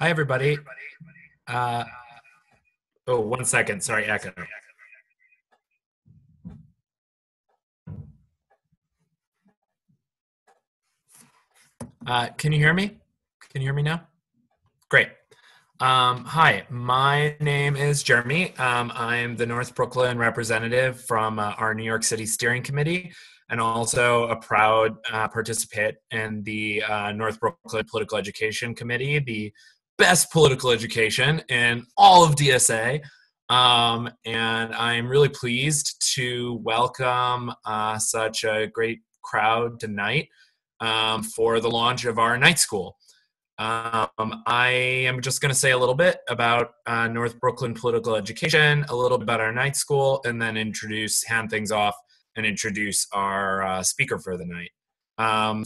Hi, everybody. Oh, one second. Sorry, echo. Can you hear me? Can you hear me now? Great. Hi, my name is Jeremy. I'm the North Brooklyn representative from our New York City Steering Committee, and also a proud participant in the North Brooklyn Political Education Committee, the best political education in all of DSA. And I'm really pleased to welcome such a great crowd tonight for the launch of our night school. I am just going to say a little bit about North Brooklyn Political Education, a little bit about our night school, and then hand things off and introduce our speaker for the night.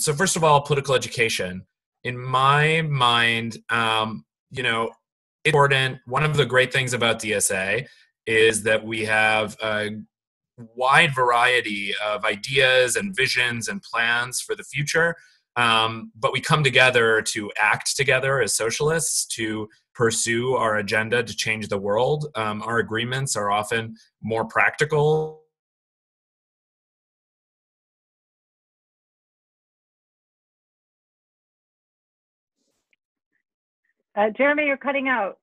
So first of all, political education. In my mind, you know, it's important. One of the great things about DSA is that we have a wide variety of ideas and visions and plans for the future. But we come together to act together as socialists, to pursue our agenda to change the world. Our agreements are often more practical Jeremy, you're cutting out.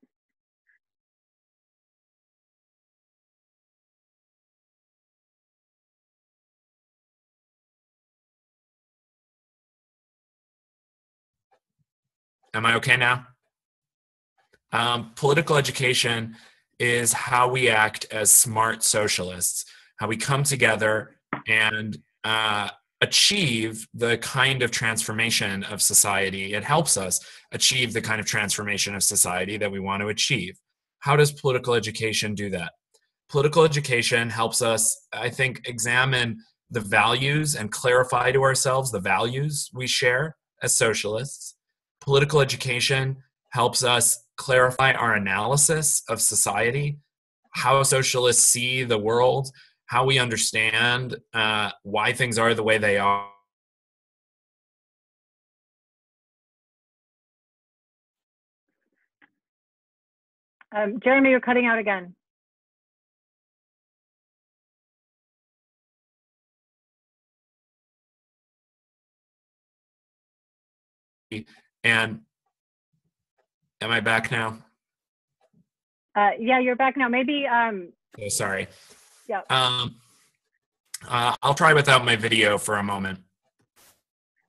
Am I okay now? Political education is how we act as smart socialists, how we come together and achieve the kind of transformation of society. It helps us achieve the kind of transformation of society that we want to achieve. How does political education do that? Political education helps us, I think, examine the values and clarify to ourselves the values we share as socialists. Political education helps us clarify our analysis of society, how socialists see the world, how we understand why things are the way they are. Jeremy, you're cutting out again. And am I back now? Yeah, you're back now. Maybe. Oh, sorry. Yeah. I'll try without my video for a moment.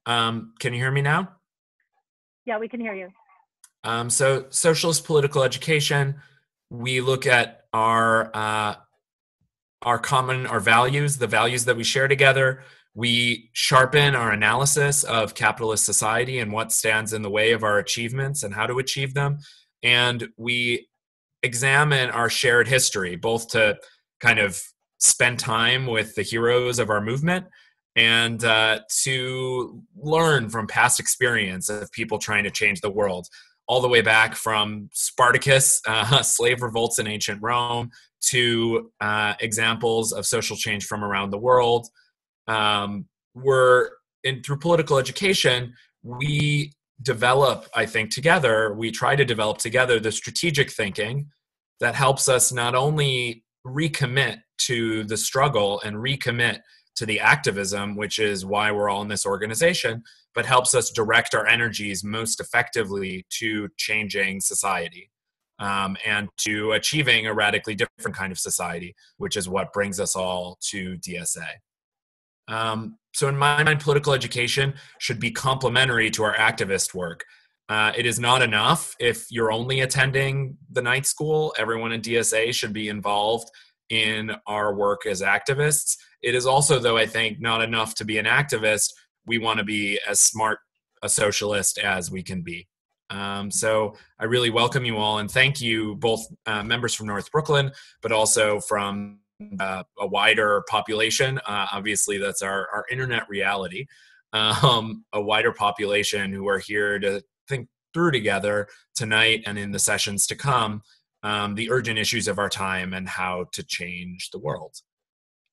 Can you hear me now? Yeah, we can hear you. So socialist political education, we look at our values, the values that we share together. We sharpen our analysis of capitalist society and what stands in the way of our achievements and how to achieve them. And we examine our shared history, both to kind of spend time with the heroes of our movement and to learn from past experience of people trying to change the world, all the way back from Spartacus, slave revolts in ancient Rome, to examples of social change from around the world. Through political education, we develop, I think, together, we try to develop together the strategic thinking that helps us not only recommit to the struggle and recommit to the activism, which is why we're all in this organization, but helps us direct our energies most effectively to changing society and to achieving a radically different kind of society, which is what brings us all to DSA. So in my mind, political education should be complementary to our activist work. It is not enough if you're only attending the night school. Everyone in DSA should be involved in our work as activists. It is also, though, I think, not enough to be an activist. We want to be as smart a socialist as we can be. So I really welcome you all and thank you, both members from North Brooklyn, but also from a wider population. Obviously, that's our internet reality. A wider population who are here to think through together tonight and in the sessions to come, the urgent issues of our time and how to change the world.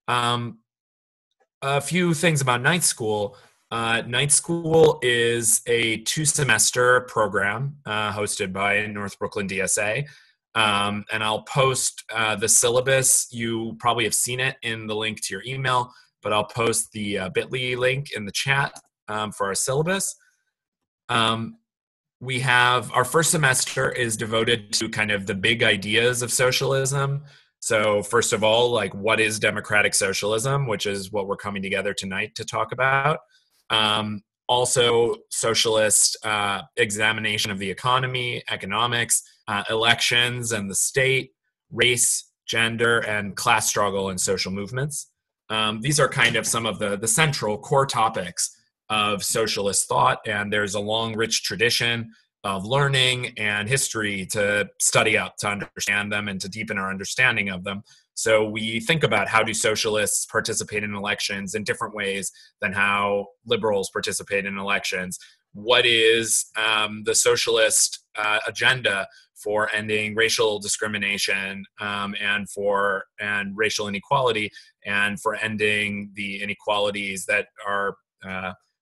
A few things about night school. Night school is a 2-semester program hosted by North Brooklyn DSA. And I'll post the syllabus. You probably have seen it in the link to your email, but I'll post the bit.ly link in the chat for our syllabus. We have our first semester is devoted to kind of the big ideas of socialism. So first of all, like, what is democratic socialism, which is what we're coming together tonight to talk about. Also, socialist examination of the economy, economics, elections and the state, race, gender, and class struggle and social movements. These are kind of some of the central core topics of socialist thought, and there's a long, rich tradition of learning and history to study up, to understand them, and to deepen our understanding of them. So we think about how do socialists participate in elections in different ways than how liberals participate in elections. What is the socialist agenda for ending racial discrimination and racial inequality, and for ending the inequalities that are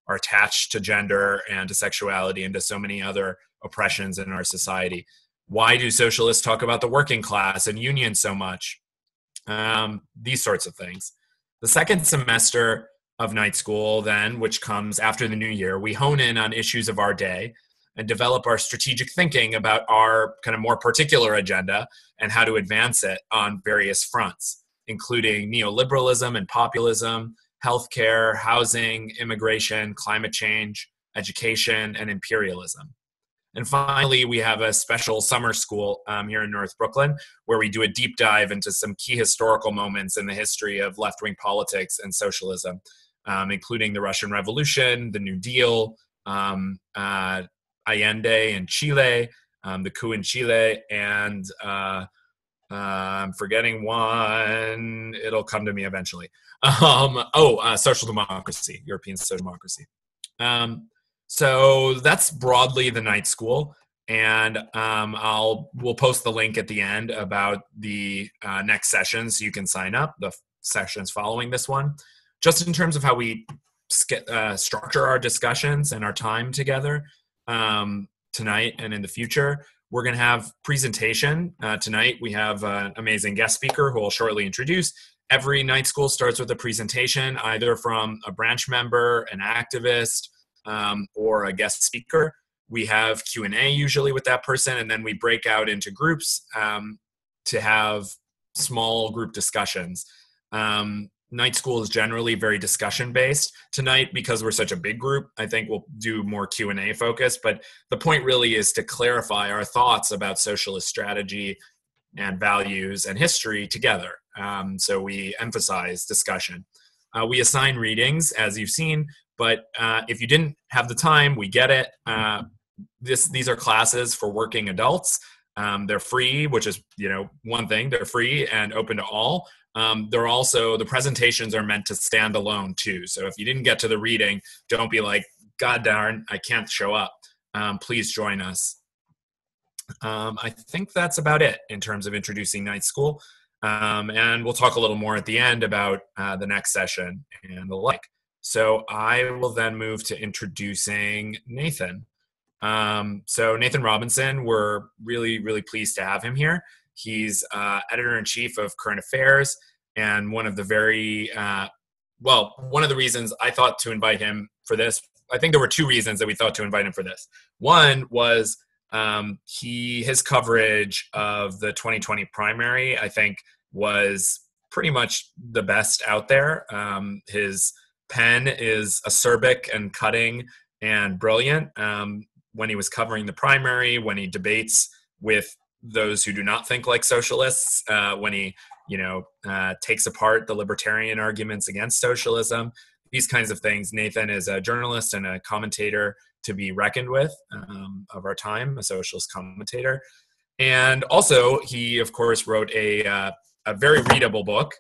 attached to gender and to sexuality and to so many other oppressions in our society? Why do socialists talk about the working class and unions so much? These sorts of things. The second semester of night school then, which comes after the new year, we hone in on issues of our day and develop our strategic thinking about our kind of more particular agenda and how to advance it on various fronts, including neoliberalism and populism, healthcare, housing, immigration, climate change, education, and imperialism. And finally, we have a special summer school here in North Brooklyn, where we do a deep dive into some key historical moments in the history of left-wing politics and socialism, including the Russian Revolution, the New Deal, Allende in Chile, the coup in Chile, and I'm forgetting one, it'll come to me eventually. Social democracy, European social democracy. So that's broadly the night school, and we'll post the link at the end about the next session so you can sign up, the sessions following this one. Just in terms of how we structure our discussions and our time together tonight and in the future, we're going to have presentation. Tonight we have an amazing guest speaker who I'll shortly introduce. Every night school starts with a presentation, either from a branch member, an activist, or a guest speaker. We have Q&A usually with that person, and then we break out into groups to have small group discussions. Night school is generally very discussion-based. Tonight, because we're such a big group, I think we'll do more Q&A focus, but the point really is to clarify our thoughts about socialist strategy and values and history together. So we emphasize discussion. We assign readings, as you've seen, but if you didn't have the time, we get it. These are classes for working adults. They're free, which is, one thing. They're free and open to all. They're also, the presentations are meant to stand alone too. So if you didn't get to the reading, don't be like, God darn, I can't show up. Please join us. I think that's about it in terms of introducing night school. And we'll talk a little more at the end about the next session and the like. So I will then move to introducing Nathan. So Nathan Robinson, we're really, really pleased to have him here. He's editor-in-chief of Current Affairs, and one of the one of the reasons I thought to invite him for this, I think there were two reasons that we thought to invite him for this. One was his coverage of the 2020 primary, I think, was pretty much the best out there. His pen is acerbic and cutting and brilliant. When he was covering the primary, when he debates with those who do not think like socialists, when he, takes apart the libertarian arguments against socialism, these kinds of things. Nathan is a journalist and a commentator to be reckoned with of our time, a socialist commentator. And also he, of course, wrote a very readable book,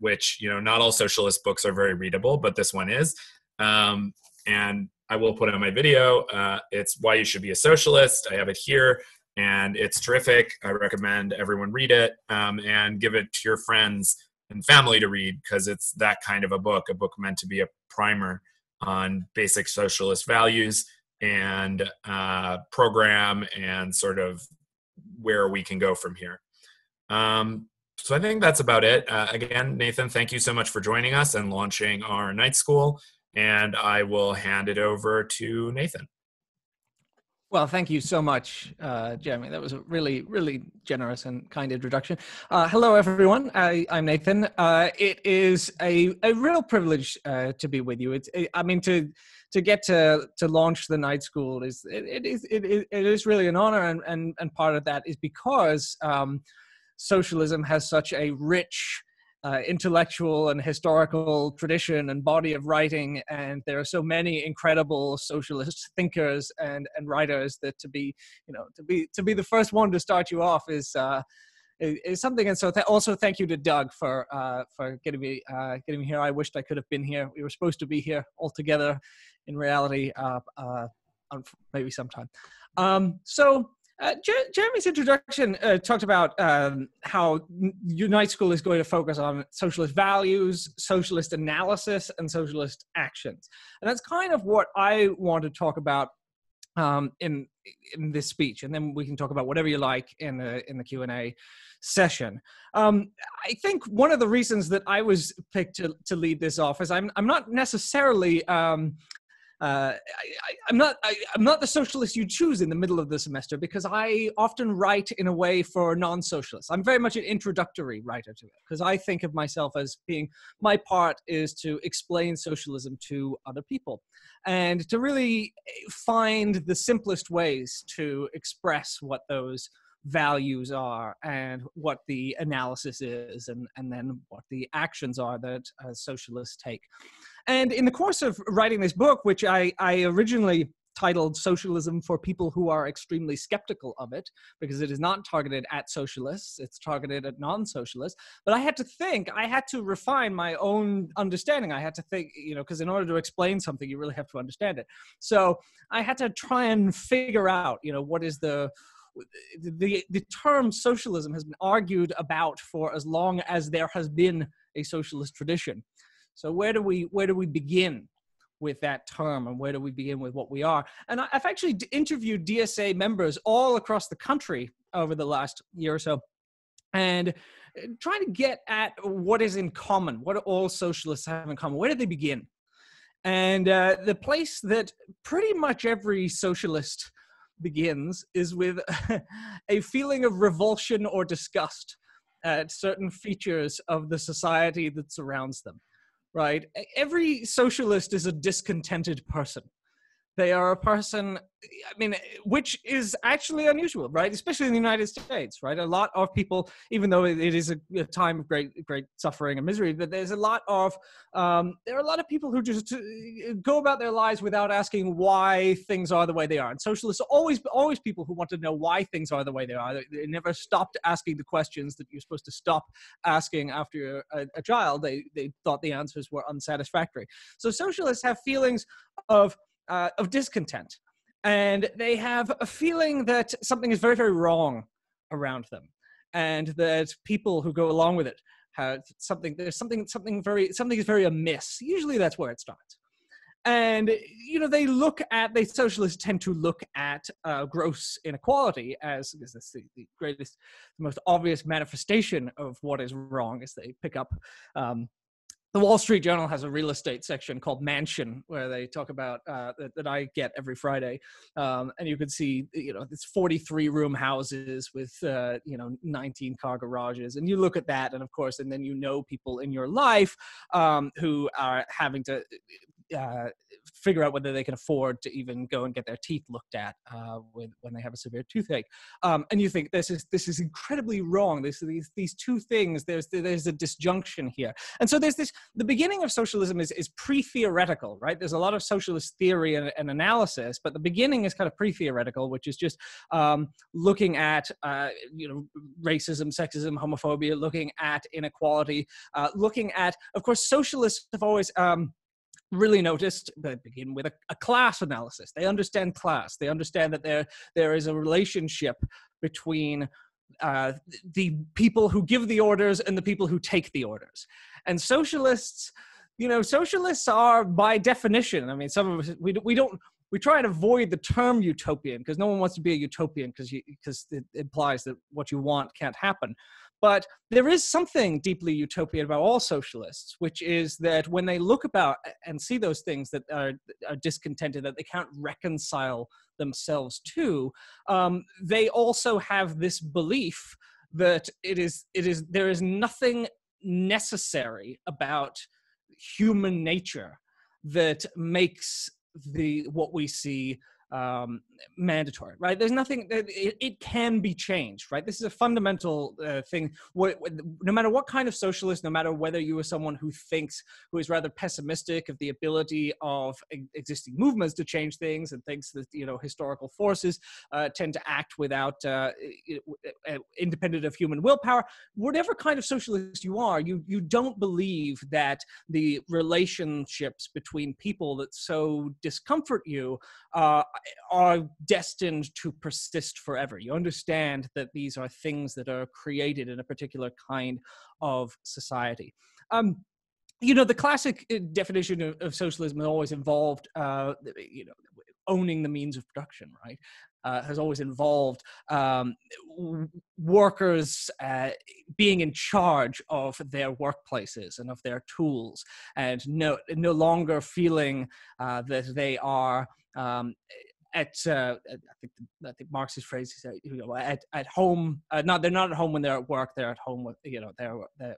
which, not all socialist books are very readable, but this one is. And I will put on my video. It's Why You Should Be a Socialist. I have it here, and it's terrific. I recommend everyone read it and give it to your friends and family to read, because it's that kind of a book meant to be a primer on basic socialist values and program and sort of where we can go from here. So I think that's about it. Again, Nathan, thank you so much for joining us and launching our night school. And I will hand it over to Nathan. Well, thank you so much, Jeremy. That was a really, really generous and kind introduction. Hello, everyone. I'm Nathan. It is a real privilege to be with you. To get to launch the night school is really an honor, and part of that is because socialism has such a rich intellectual and historical tradition and body of writing, and there are so many incredible socialist thinkers and writers that to be the first one to start you off is something. And so also thank you to Doug for getting me here. I wished I could have been here. We were supposed to be here all together. In reality, maybe sometime. Jeremy's introduction talked about how your night school is going to focus on socialist values, socialist analysis, and socialist actions. And that's kind of what I want to talk about in this speech. And then we can talk about whatever you like in the Q&A session. I think one of the reasons that I was picked to lead this off is I'm not necessarily... I'm not the socialist you choose in the middle of the semester, because I often write in a way for non-socialists. I'm very much an introductory writer to it, because I think of myself as being, my part is to explain socialism to other people and to really find the simplest ways to express what those values are and what the analysis is and then what the actions are that socialists take. And in the course of writing this book, which I originally titled Socialism for People Who Are Extremely Skeptical of It, because it is not targeted at socialists, it's targeted at non-socialists, but I had to refine my own understanding. I had to think, because in order to explain something, you really have to understand it. So I had to try and figure out, what is the term socialism has been argued about for as long as there has been a socialist tradition. So where do we begin with that term, and where do we begin with what we are? And I've actually interviewed DSA members all across the country over the last year or so, and trying to get at what is in common, what do all socialists have in common, where do they begin? And the place that pretty much every socialist begins is with a feeling of revulsion or disgust at certain features of the society that surrounds them, right? Every socialist is a discontented person. They are a person, which is actually unusual, right? Especially in the United States, right? A lot of people, even though it is a time of great suffering and misery, but there are a lot of people who just go about their lives without asking why things are the way they are. And socialists are always people who want to know why things are the way they are. They never stopped asking the questions that you're supposed to stop asking after you're a child. They thought the answers were unsatisfactory. So socialists have feelings of discontent. And they have a feeling that something is very, very wrong around them, and that people who go along with it have something is very amiss. Usually that's where it starts. And, socialists tend to look at gross inequality as the most obvious manifestation of what is wrong, as they pick up, The Wall Street Journal has a real estate section called Mansion, where they talk about that I get every Friday, and you can see, it's 43-room houses with 19-car garages, and you look at that, and of course, and then people in your life who are having to figure out whether they can afford to even go and get their teeth looked at when they have a severe toothache, and you think this is incredibly wrong. These two things. There's a disjunction here, and so there's this. The beginning of socialism is pre-theoretical, right? There's a lot of socialist theory and analysis, but the beginning is kind of pre-theoretical, which is just looking at racism, sexism, homophobia, looking at inequality, looking at, of course, socialists have always really noticed, they begin with a class analysis. They understand class. They understand that there is a relationship between the people who give the orders and the people who take the orders. And socialists you know, socialists are by definition, I mean, some of us, we try and avoid the term utopian because no one wants to be a utopian because it implies that what you want can't happen. But there is something deeply utopian about all socialists, which is that when they look about and see those things that are discontented, that they can't reconcile themselves to, they also have this belief that there is nothing necessary about human nature that makes what we see mandatory, right? There's nothing, it can be changed, right? This is a fundamental thing. No matter what kind of socialist, no matter whether you are someone who is rather pessimistic of the ability of existing movements to change things and thinks that, you know, historical forces tend to act without, independent of human willpower, whatever kind of socialist you are, you don't believe that the relationships between people that so discomfort you are destined to persist forever. You understand that these are things that are created in a particular kind of society. You know, the classic definition of socialism has always involved, you know, owning the means of production, right? Has always involved workers being in charge of their workplaces and of their tools, and no longer feeling that they are I think Marx's phrase is, you know, at home. No, they're not at home when they're at work. They're at home with, you know, I'm gonna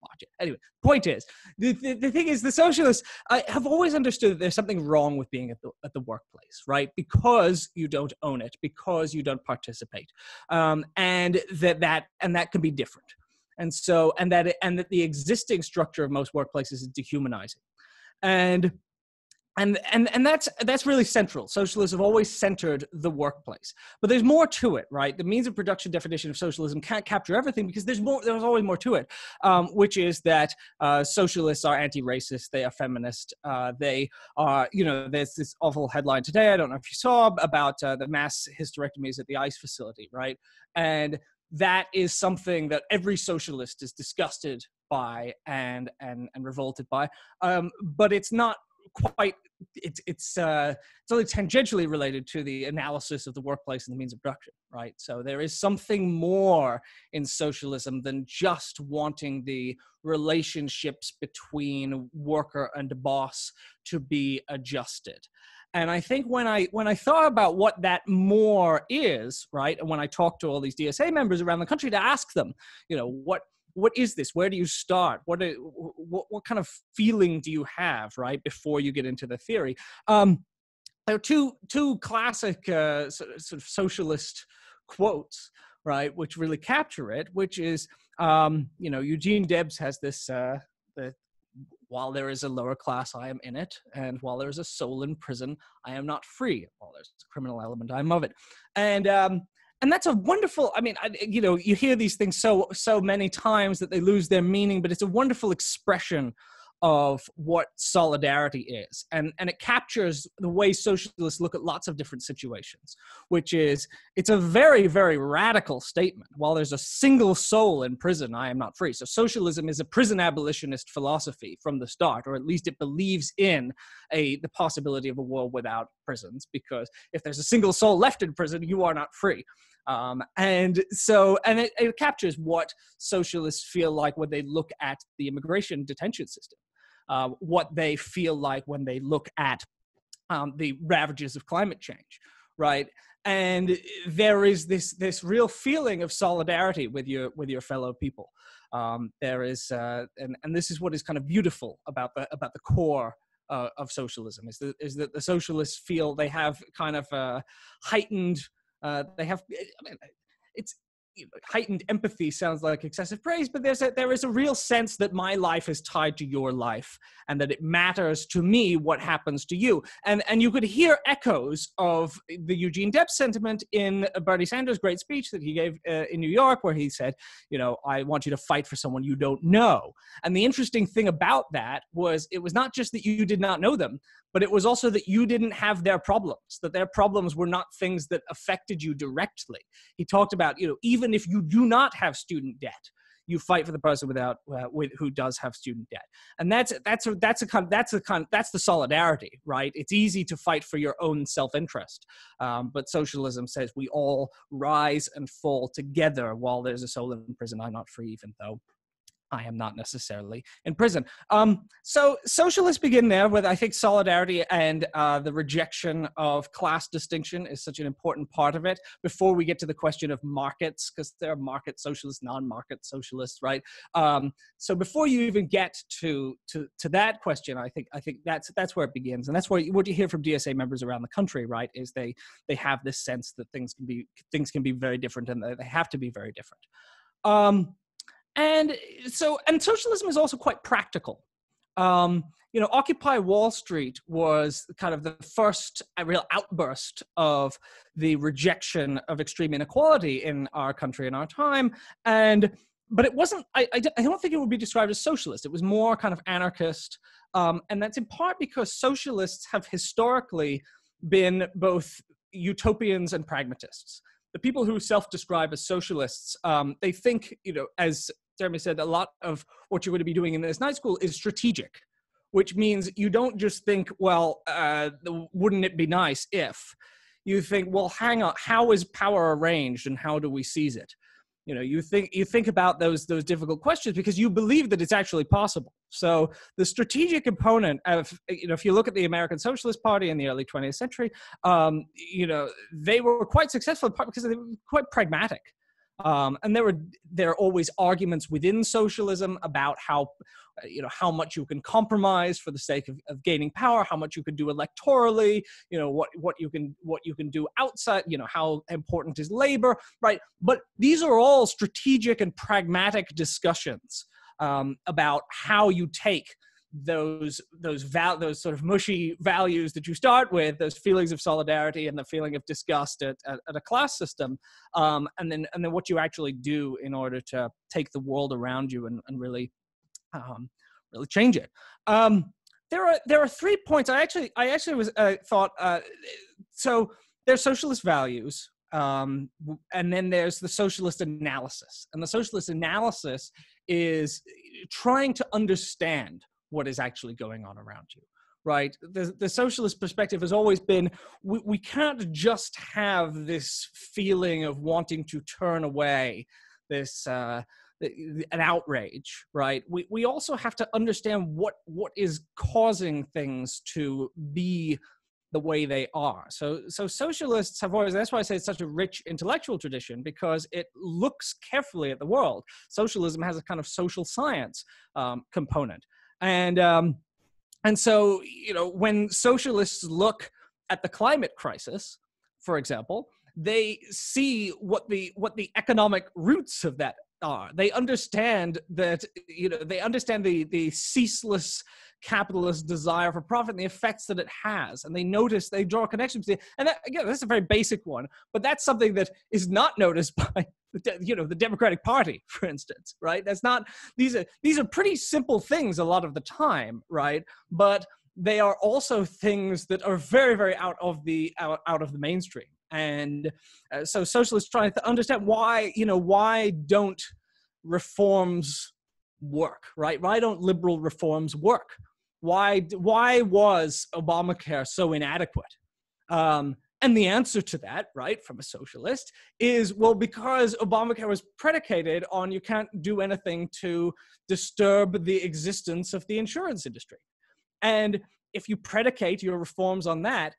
botch it. Anyway, point is, the thing is, the socialists have always understood that there's something wrong with being at the workplace, right? Because you don't own it, because you don't participate, and that can be different. And so, and that the existing structure of most workplaces is dehumanizing, and that's really central. Socialists have always centered the workplace, but there's more to it, right? The means of production definition of socialism can't capture everything because there's always more to it, which is that socialists are anti-racist, they are feminist, they are, you know, there's this awful headline today, I don't know if you saw, about the mass hysterectomies at the ICE facility, right? And that is something that every socialist is disgusted by and revolted by, but it's not quite, it's only tangentially related to the analysis of the workplace and the means of production, right? So there is something more in socialism than just wanting the relationships between worker and boss to be adjusted. And I think when I thought about what that more is, right, and when I talked to all these DSA members around the country to ask them, you know, what is this? Where do you start? What kind of feeling do you have, right, before you get into the theory? There are two classic sort of socialist quotes, right, which really capture it, which is, you know, Eugene Debs has this, while there is a lower class, I am in it. And while there is a soul in prison, I am not free. While there's a criminal element, I am of it. And that's a wonderful, I mean, you know, you hear these things so many times that they lose their meaning, but it's a wonderful expression of what solidarity is. And it captures the way socialists look at lots of different situations, which is, it's a very, very radical statement. While there's a single soul in prison, I am not free. So socialism is a prison abolitionist philosophy from the start, or at least it believes in the possibility of a world without prisons, because if there's a single soul left in prison, you are not free. And it captures what socialists feel like when they look at the immigration detention system, what they feel like when they look at the ravages of climate change, right? And there is this real feeling of solidarity with your fellow people. There is, and this is what is kind of beautiful about the core of socialism is that the socialists feel they have kind of a heightened. You know, heightened empathy sounds like excessive praise, but there is a real sense that my life is tied to your life and that it matters to me what happens to you. And you could hear echoes of the Eugene Debs sentiment in Bernie Sanders' great speech that he gave in New York, where he said, you know, I want you to fight for someone you don't know. And the interesting thing about that was it was not just that you did not know them, but it was also that you didn't have their problems, that their problems were not things that affected you directly. He talked about, you know, even if you do not have student debt, you fight for the person without who does have student debt. And that's the solidarity, right? It's easy to fight for your own self-interest, but socialism says we all rise and fall together while there's a soul in prison. I'm not free, even though I am not necessarily in prison. So socialists begin there with, I think, solidarity and the rejection of class distinction is such an important part of it before we get to the question of markets, because there are market socialists, non-market socialists, right? So before you even get to that question, I think that's where it begins. And that's where what you hear from DSA members around the country, right, is they have this sense that things can be very different, and they have to be very different. And socialism is also quite practical. You know, Occupy Wall Street was kind of the first real outburst of the rejection of extreme inequality in our country in our time. But it wasn't, I don't think it would be described as socialist. It was more kind of anarchist. And that's in part because socialists have historically been both utopians and pragmatists. The people who self-describe as socialists, they think, you know, as Jeremy said, a lot of what you're going to be doing in this night school is strategic, which means you don't just think, well, wouldn't it be nice if? You think, well, hang on, how is power arranged and how do we seize it? You know, you think about those difficult questions because you believe that it's actually possible. So the strategic component of, you know, if you look at the American Socialist Party in the early 20th century, you know, they were quite successful in part because they were quite pragmatic. And there are always arguments within socialism about how, you know, how much you can compromise for the sake of gaining power, how much you can do electorally, you know, what you can do outside, you know, how important is labor, right? But these are all strategic and pragmatic discussions about how you take those sort of mushy values that you start with, those feelings of solidarity and the feeling of disgust at a class system, and then what you actually do in order to take the world around you and really change it. There are 3 points. I actually was thought so. There's socialist values. And then there's the socialist analysis, and the socialist analysis is trying to understand what is actually going on around you, right? The socialist perspective has always been, we can't just have this feeling of wanting to turn away, this an outrage, right? We also have to understand what is causing things to be the way they are. So socialists have always, that's why I say it's such a rich intellectual tradition, because it looks carefully at the world. Socialism has a kind of social science component. And so, you know, when socialists look at the climate crisis, for example, they see what the economic roots of that are. They understand that, you know, they understand the ceaseless capitalist desire for profit and the effects that it has. And they notice, they draw connections. And that, again, that's a very basic one, but that's something that is not noticed by, you know, the Democratic Party, for instance, right? That's not, these are pretty simple things a lot of the time, right? But they are also things that are very, very out of the mainstream. And so socialists trying to understand why, you know, why don't reforms work, right? Why don't liberal reforms work? Why was Obamacare so inadequate? And the answer to that, right, from a socialist is, well, because Obamacare was predicated on you can't do anything to disturb the existence of the insurance industry. And if you predicate your reforms on that,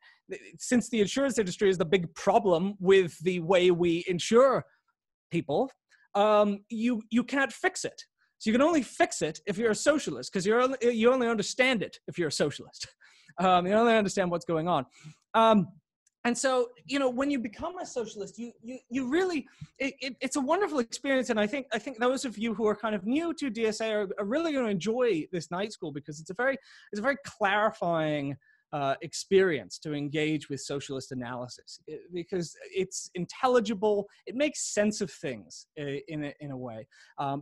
since the insurance industry is the big problem with the way we insure people, you can't fix it. So you can only fix it if you're a socialist, because you only understand it if you're a socialist. You only understand what's going on. And so, you know, when you become a socialist, you really, it's a wonderful experience. And I think those of you who are kind of new to DSA are really going to enjoy this night school, because it's a very clarifying experience to engage with socialist analysis, because it's intelligible. It makes sense of things in a way,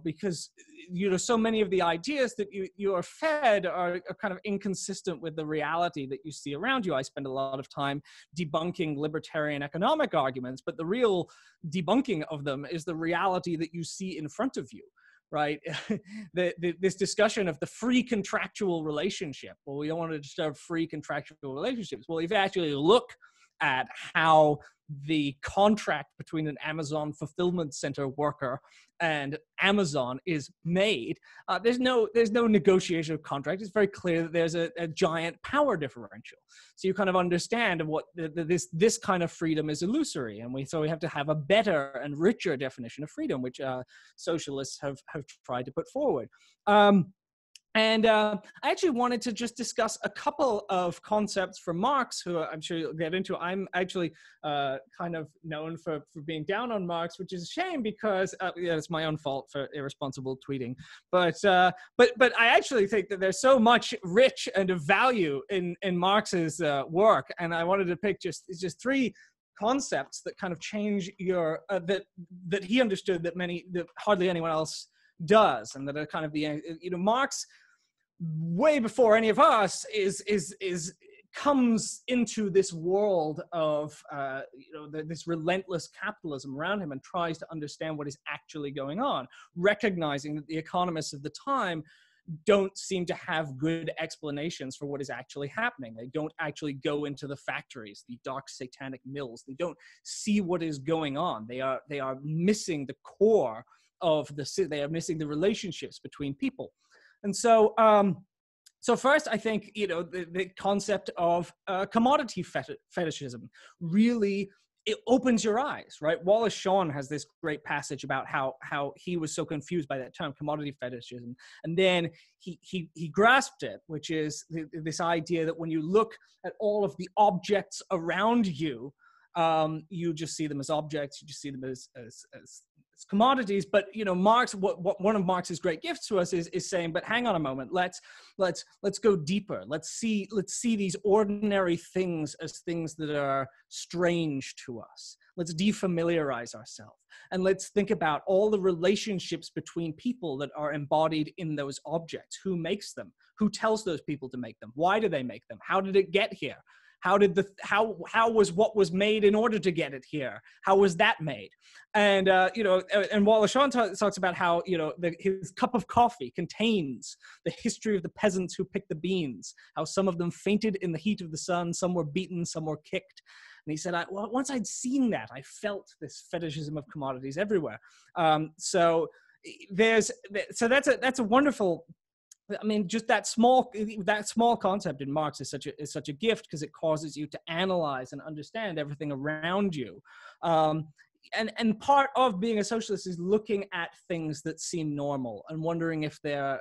because, you know, so many of the ideas that you are fed are kind of inconsistent with the reality that you see around you. I spend a lot of time debunking libertarian economic arguments, but the real debunking of them is the reality that you see in front of you. right? This discussion of the free contractual relationship. Well, we don't want to disturb free contractual relationships. Well, if you actually look at how the contract between an Amazon fulfillment center worker and Amazon is made, there's no negotiation of contract. It's very clear that there's a giant power differential. So you kind of understand what this kind of freedom is illusory, and so we have to have a better and richer definition of freedom, which socialists have tried to put forward. And I actually wanted to just discuss a couple of concepts from Marx, who I'm sure you'll get into. I'm actually kind of known for being down on Marx, which is a shame because yeah, it's my own fault for irresponsible tweeting. But I actually think that there's so much rich and of value in Marx's work, and I wanted to pick just three concepts that kind of change your that he understood that hardly anyone else does, and that are kind of the, you know, Marx, way before any of us, comes into this world of you know, this relentless capitalism around him, and tries to understand what is actually going on, recognizing that the economists of the time don't seem to have good explanations for what is actually happening. They don't actually go into the factories, the dark satanic mills. They don't see what is going on. They are missing the core of the, they are missing the relationships between people. And so, so first, I think, you know, the concept of commodity fetishism really, it opens your eyes, right? Wallace Shawn has this great passage about how he was so confused by that term, commodity fetishism. And then he grasped it, which is this idea that when you look at all of the objects around you, you just see them as objects, you just see them as commodities. But, you know, Marx, what one of Marx's great gifts to us is saying, but hang on a moment, let's go deeper. Let's see these ordinary things as things that are strange to us. Let's defamiliarize ourselves, and let's think about all the relationships between people that are embodied in those objects. Who makes them? Who tells those people to make them? Why do they make them? How did it get here? How was what was made in order to get it here? How was that made? And you know, and Wallace Shawn talks about how, you know, his cup of coffee contains the history of the peasants who picked the beans. How some of them fainted in the heat of the sun, some were beaten, some were kicked. And he said, well, once I'd seen that, I felt this fetishism of commodities everywhere. So that's a wonderful. I mean, just that small concept in Marx is such a gift, because it causes you to analyze and understand everything around you. And part of being a socialist is looking at things that seem normal and wondering if they're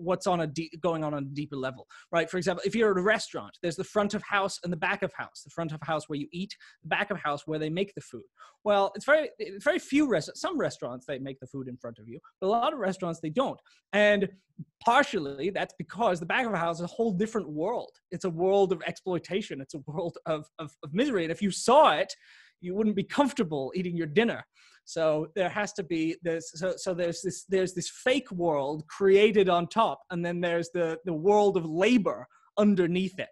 what's going on a deeper level, right? For example, if you're at a restaurant, there's the front of house and the back of house. The front of house where you eat, the back of house where they make the food. Well, it's very few restaurants. Some restaurants, they make the food in front of you, but a lot of restaurants, they don't. And partially, that's because the back of the house is a whole different world. It's a world of exploitation. It's a world of misery. And if you saw it, you wouldn't be comfortable eating your dinner. So there has to be this. So there's this fake world created on top, and then there's the world of labor underneath it.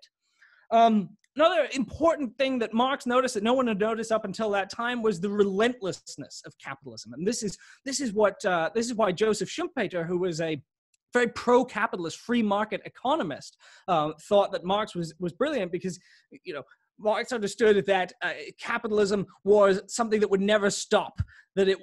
Another important thing that Marx noticed that no one had noticed up until that time was the relentlessness of capitalism. And this is why Joseph Schumpeter, who was a very pro-capitalist free market economist, thought that Marx was brilliant, because, you know, Marx understood that capitalism was something that would never stop, that it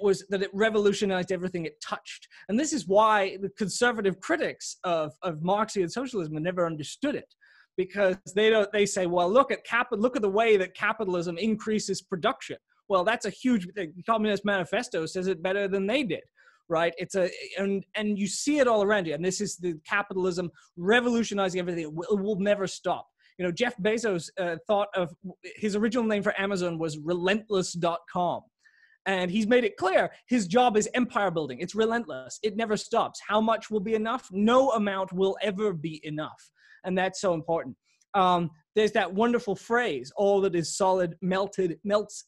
revolutionized everything it touched. And this is why the conservative critics of Marxian socialism never understood it, because they say, well, look at the way that capitalism increases production. Well, that's a huge thing. The Communist Manifesto says it better than they did. Right, and you see it all around you, and this is the capitalism revolutionizing everything. It will never stop. You know, Jeff Bezos thought of his original name for Amazon was relentless.com. And he's made it clear his job is empire building. It's relentless. It never stops. How much will be enough? No amount will ever be enough. And that's so important. There's that wonderful phrase, all that is solid melts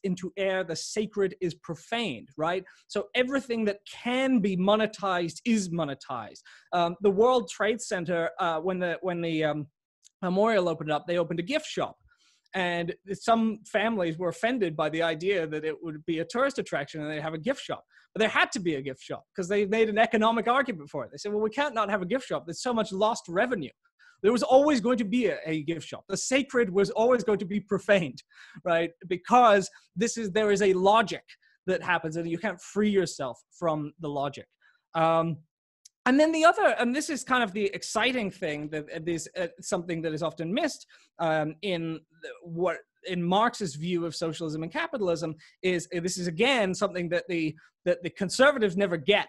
into air, the sacred is profaned, right? So everything that can be monetized is monetized. The World Trade Center, when the Memorial opened up, they opened a gift shop. And some families were offended by the idea that it would be a tourist attraction and they'd have a gift shop. But there had to be a gift shop because they made an economic argument for it. They said, well, we can't not have a gift shop. There's so much lost revenue. There was always going to be a gift shop. The sacred was always going to be profaned, right? Because there is a logic that happens and you can't free yourself from the logic. And then the other, and this is kind of the exciting thing that is something that is often missed in Marx's view of socialism and capitalism, is this is again something that the conservatives never get,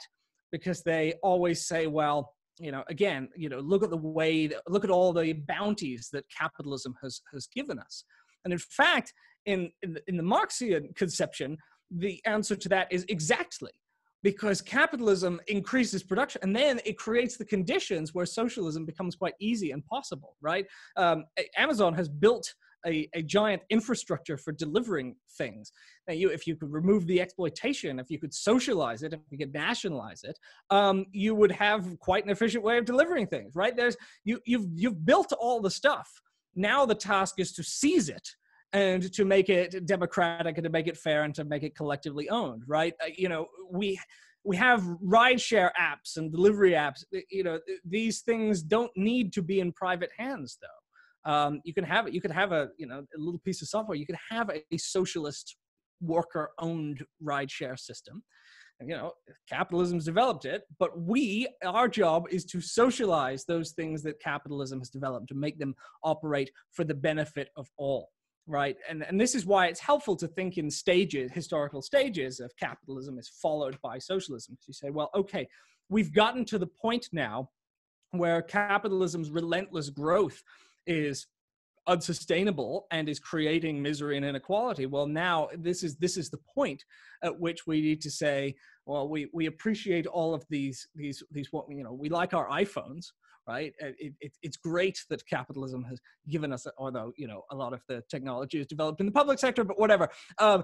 because they always say, well, you know, again, you know, look at all the bounties that capitalism has given us. And in fact, in the Marxian conception, the answer to that is exactly. Because capitalism increases production, and then it creates the conditions where socialism becomes quite easy and possible, right? Amazon has built a giant infrastructure for delivering things. Now, if you could remove the exploitation, if you could socialize it, if you could nationalize it, you would have quite an efficient way of delivering things, right? You've built all the stuff. Now the task is to seize it, and to make it democratic and to make it fair and to make it collectively owned, right? You know, we have rideshare apps and delivery apps. You know, these things don't need to be in private hands, though. You could have a little piece of software. You could have a socialist worker-owned rideshare system. And, you know, capitalism's developed it, but our job is to socialize those things that capitalism has developed, to make them operate for the benefit of all. Right, and this is why it's helpful to think in stages, historical stages of capitalism is followed by socialism. So you say, well, okay, we've gotten to the point now where capitalism's relentless growth is unsustainable and is creating misery and inequality. Well, now this is the point at which we need to say, well, we appreciate all of these we like our iPhones. Right, it's great that capitalism has given us, although you know a lot of the technology is developed in the public sector, but whatever. But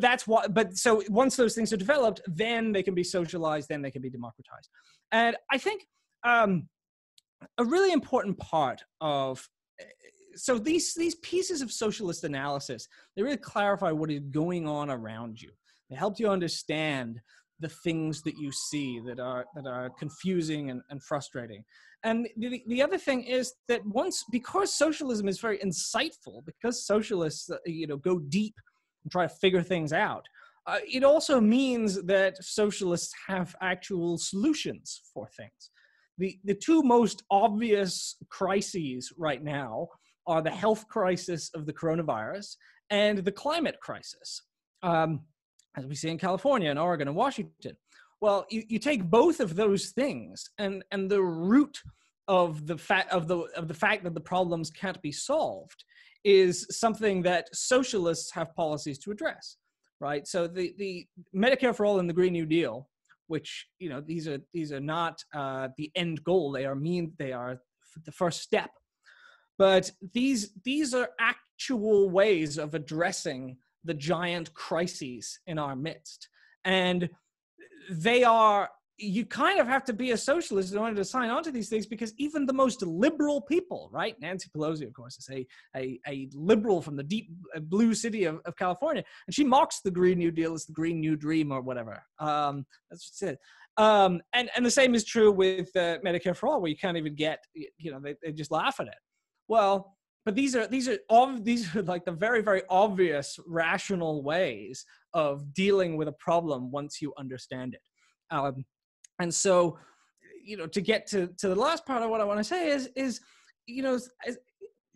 that's why. But so once those things are developed, then they can be socialized, then they can be democratized. And I think a really important part of so these pieces of socialist analysis, they really clarify what is going on around you. They help you understand the things that you see that are confusing and frustrating. And the other thing is that because socialism is very insightful, because socialists, go deep and try to figure things out, it also means that socialists have actual solutions for things. The two most obvious crises right now are the health crisis of the coronavirus and the climate crisis. As we see in California and Oregon and Washington. Well, you take both of those things, and the root of the fact that the problems can't be solved is something that socialists have policies to address, right? So the Medicare for All and the Green New Deal, which these are not the end goal. They are the first step, but these are actual ways of addressing the giant crises in our midst. And you kind of have to be a socialist in order to sign on to these things, because even the most liberal people, right? Nancy Pelosi, of course, is a liberal from the deep blue city of California. And she mocks the Green New Deal as the Green New Dream or whatever. That's what she said. And the same is true with Medicare for All, where you can't even get, they just laugh at it. Well, but these are like the very, very obvious rational ways of dealing with a problem once you understand it. And so, to get to the last part of what I want to say is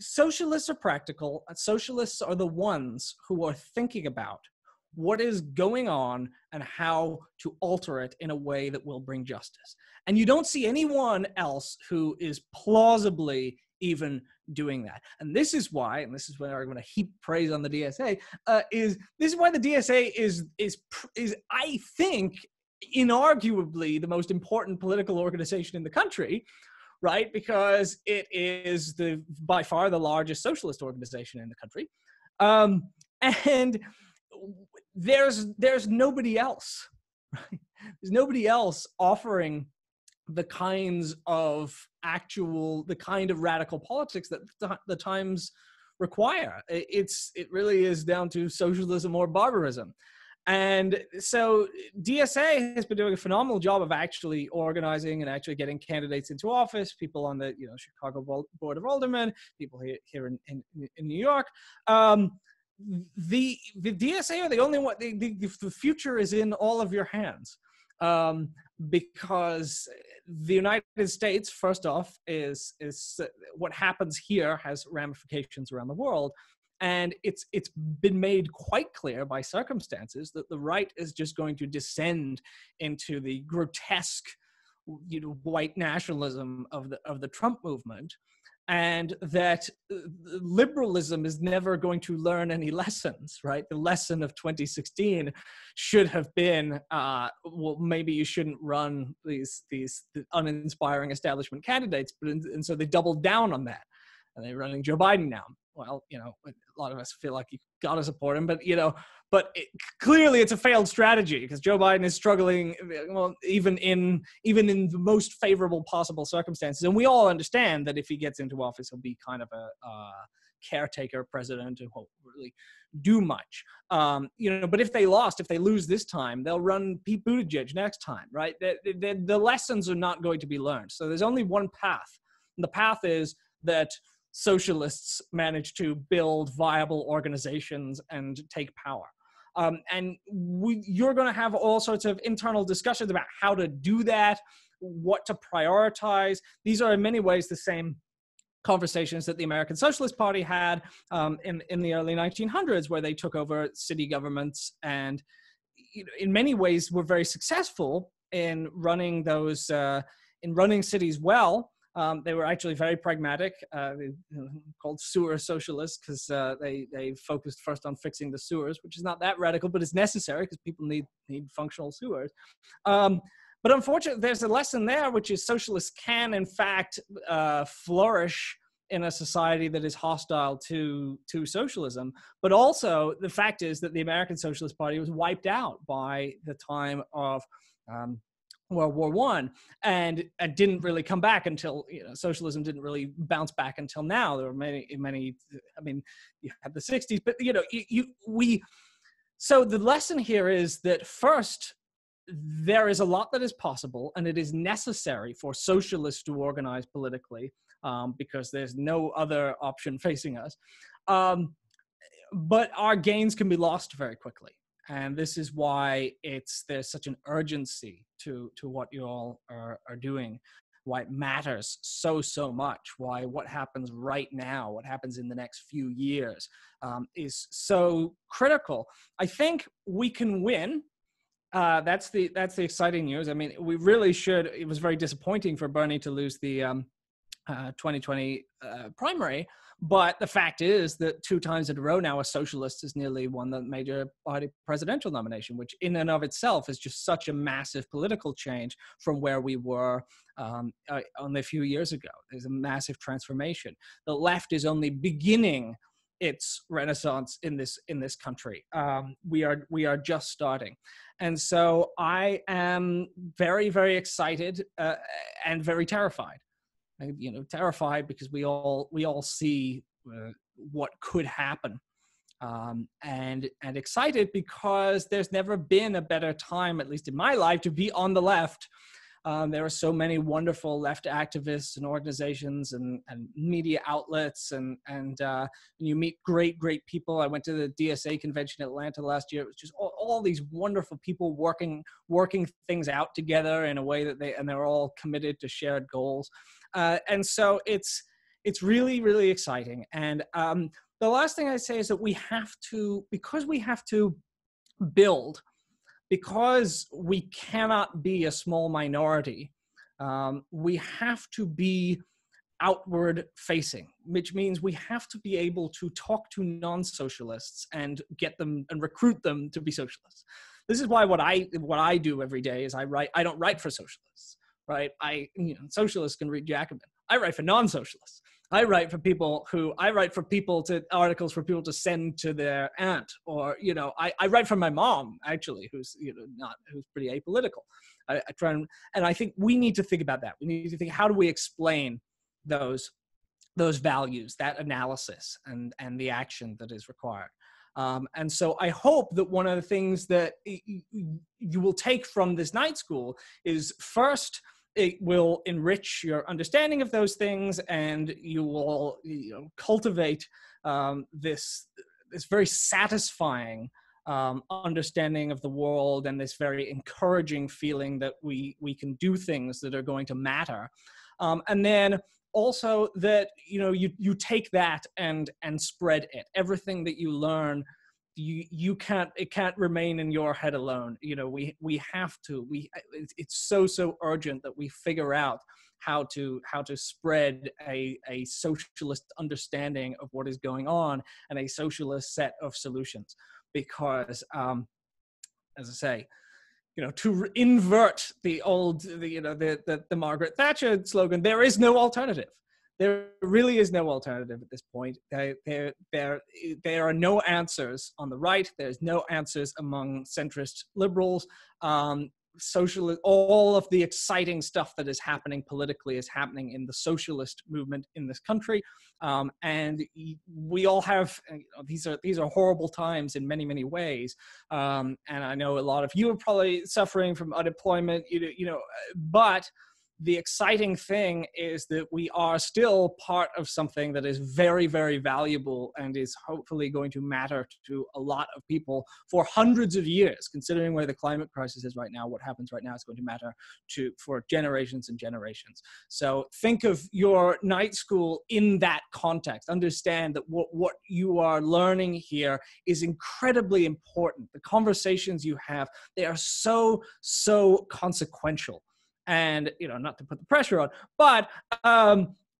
socialists are practical. Socialists are the ones who are thinking about what is going on and how to alter it in a way that will bring justice. And you don't see anyone else who is plausibly even doing that. And this is why, and this is where I'm going to heap praise on the DSA, this is why the DSA is I think, inarguably the most important political organization in the country, right? Because it is by far the largest socialist organization in the country. And there's nobody else, right? There's nobody else offering the kind of radical politics that the times require. It really is down to socialism or barbarism. And so DSA has been doing a phenomenal job of actually organizing and actually getting candidates into office, people on the Chicago Board of Aldermen, people here in New York. The DSA are the only one, the future is in all of your hands. Because the United States, first off, is what happens here has ramifications around the world. And it's been made quite clear by circumstances that the right is just going to descend into the grotesque, white nationalism of the Trump movement, and that liberalism is never going to learn any lessons, right? The lesson of 2016 should have been, well, maybe you shouldn't run these uninspiring establishment candidates, but and so they doubled down on that, and they're running Joe Biden now. Well, a lot of us feel like you got to support him, but clearly it's a failed strategy because Joe Biden is struggling, well, even in the most favorable possible circumstances. And we all understand that if he gets into office, he'll be kind of a caretaker president who won't really do much. But if they lose this time, they'll run Pete Buttigieg next time, right? The lessons are not going to be learned. So there's only one path, and the path is that socialists manage to build viable organizations and take power. You're going to have all sorts of internal discussions about how to do that, what to prioritize. These are in many ways the same conversations that the American Socialist Party had in the early 1900s, where they took over city governments and in many ways were very successful in running those, in running cities well. They were actually very pragmatic, called sewer socialists, because they focused first on fixing the sewers, which is not that radical, but it's necessary because people need functional sewers. But unfortunately, there's a lesson there, which is socialists can, in fact, flourish in a society that is hostile to socialism. But also, the fact is that the American Socialist Party was wiped out by the time of World War I, and it didn't really come back until, socialism didn't really bounce back until now. There were many, I mean, you had the 60s, but, so the lesson here is that first, there is a lot that is possible, and it is necessary for socialists to organize politically, because there's no other option facing us. But our gains can be lost very quickly. And this is why there's such an urgency to what you all are doing, why it matters so much, why what happens right now, what happens in the next few years is so critical. I think we can win. That's the exciting news. I mean, we really should. It was very disappointing for Bernie to lose the 2020 primary, but the fact is that 2 times in a row now a socialist has nearly won the major party presidential nomination, which in and of itself is just such a massive political change from where we were only a few years ago. There's a massive transformation. The left is only beginning its renaissance in this country. We are just starting, and so I am very, very excited and very terrified. Terrified because we all see what could happen, and excited because there's never been a better time, at least in my life, to be on the left. There are so many wonderful left activists and organizations and media outlets, and you meet great people. I went to the DSA convention in Atlanta last year. It was just all these wonderful people working things out together in a way that they're all committed to shared goals. And so it's really, really exciting. And the last thing I say is that we have to build, because we cannot be a small minority. We have to be outward facing, which means we have to be able to talk to non-socialists and get them and recruit them to be socialists. This is why what I do every day is I write. I don't write for socialists. Right? Socialists can read Jacobin. I write for non-socialists. I write articles for people to send to their aunt, or, you know, I write for my mom, actually, who's, you know, who's pretty apolitical. I try and I think we need to think about that. We need to think, how do we explain those values, that analysis, and the action that is required. And so I hope that one of the things that you will take from this night school is, first, it will enrich your understanding of those things, and you will, you know, cultivate this very satisfying understanding of the world, and this very encouraging feeling that we can do things that are going to matter. And then also that, you know, you take that and spread it. Everything that you learn, it can't remain in your head alone. You know, it's so urgent that we figure out how to spread a socialist understanding of what is going on and a socialist set of solutions, because as I say, you know, to invert the old, the Margaret Thatcher slogan, there is no alternative. There really is no alternative at this point. There are no answers on the right. There's no answers among centrist liberals. All of the exciting stuff that is happening politically is happening in the socialist movement in this country. And we all have, you know, these are horrible times in many, many ways. And I know a lot of you are probably suffering from unemployment, you know, but the exciting thing is that we are still part of something that is very, very valuable and is hopefully going to matter to a lot of people for hundreds of years. Considering where the climate crisis is right now, what happens right now is going to matter for generations and generations. So think of your night school in that context. Understand that what you are learning here is incredibly important. The conversations you have, they are so, so consequential. And, you know, not to put the pressure on, but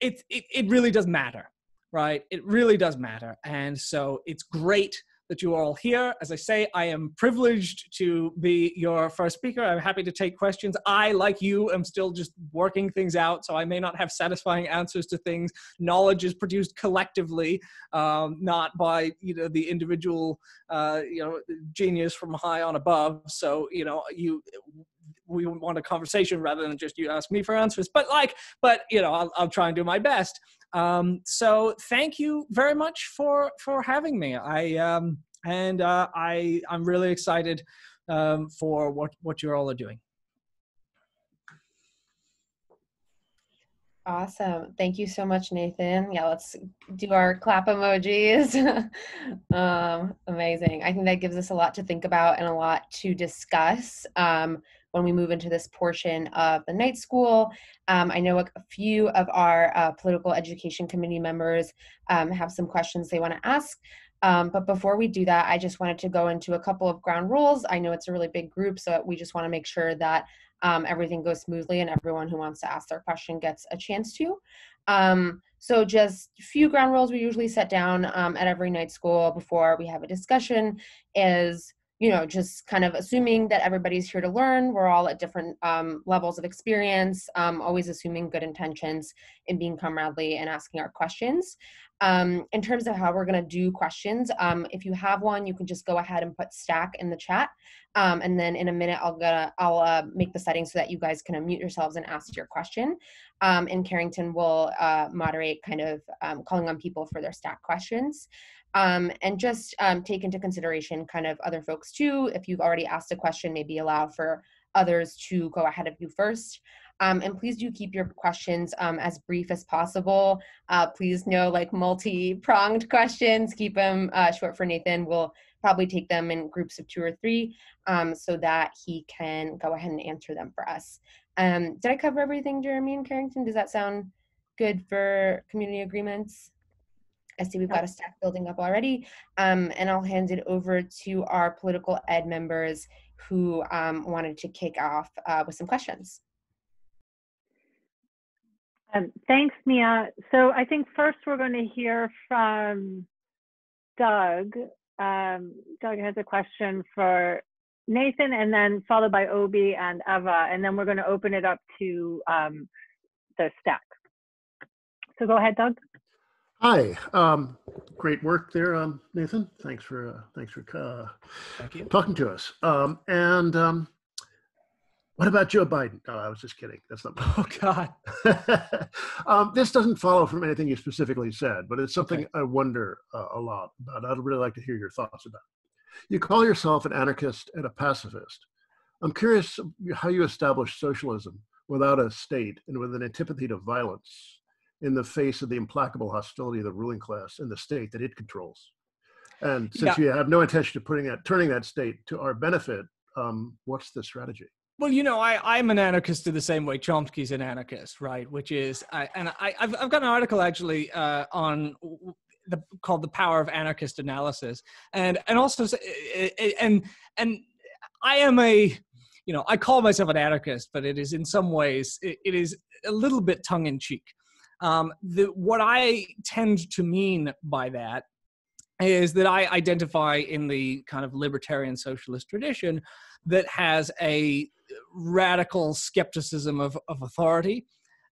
it really does matter, right? It really does matter. And so it's great that you are all here. As I say, I am privileged to be your first speaker. I'm happy to take questions. I, like you, am still just working things out, so I may not have satisfying answers to things. Knowledge is produced collectively, not by, you know, the individual, you know, genius from high on above. So, you know, we want a conversation rather than just you ask me for answers. But you know, I'll try and do my best. So thank you very much for having me. I'm really excited for what you all are doing. Awesome. Thank you so much, Nathan. Yeah, let's do our clap emojis. Amazing. I think that gives us a lot to think about and a lot to discuss when we move into this portion of the night school. I know a few of our political education committee members have some questions they want to ask. But before we do that, I just wanted to go into a couple of ground rules. I know it's a really big group, so we just want to make sure that everything goes smoothly and everyone who wants to ask their question gets a chance to. So just a few ground rules we usually set down at every night school before we have a discussion is, you know, just kind of assuming that everybody's here to learn. We're all at different levels of experience, always assuming good intentions and being comradely and asking our questions. In terms of how we're going to do questions, if you have one, you can just go ahead and put stack in the chat. And then in a minute, I'll make the settings so that you guys can unmute yourselves and ask your question. And Carrington will moderate kind of calling on people for their stack questions. And just take into consideration kind of other folks too. If you've already asked a question, maybe allow for others to go ahead of you first. And please do keep your questions as brief as possible. Please, no like multi-pronged questions. Keep them short for Nathan. We'll probably take them in groups of 2 or 3 so that he can go ahead and answer them for us. Did I cover everything, Jeremy and Carrington? Does that sound good for community agreements? I see we've got a stack building up already, and I'll hand it over to our political ed members who wanted to kick off with some questions. Thanks, Mia. So I think first we're going to hear from Doug. Doug has a question for Nathan, and then followed by Obi and Eva, and then we're going to open it up to the stack. So go ahead, Doug. Hi, great work there, Nathan. Thanks for talking to us. What about Joe Biden? Oh, I was just kidding. That's not. Oh God. This doesn't follow from anything you specifically said, but it's something I wonder a lot about. I'd really like to hear your thoughts about it. You call yourself an anarchist and a pacifist. I'm curious how you establish socialism without a state and with an antipathy to violence in the face of the implacable hostility of the ruling class and the state that it controls. And since you have no intention of turning that state to our benefit, what's the strategy? Well, you know, I'm an anarchist in the same way Chomsky's an anarchist, right? Which is, I've got an article actually called "The Power of Anarchist Analysis," and I am a, you know, I call myself an anarchist, but it is in some ways it is a little bit tongue in cheek. What I tend to mean by that is that I identify in the kind of libertarian socialist tradition that has a radical skepticism of authority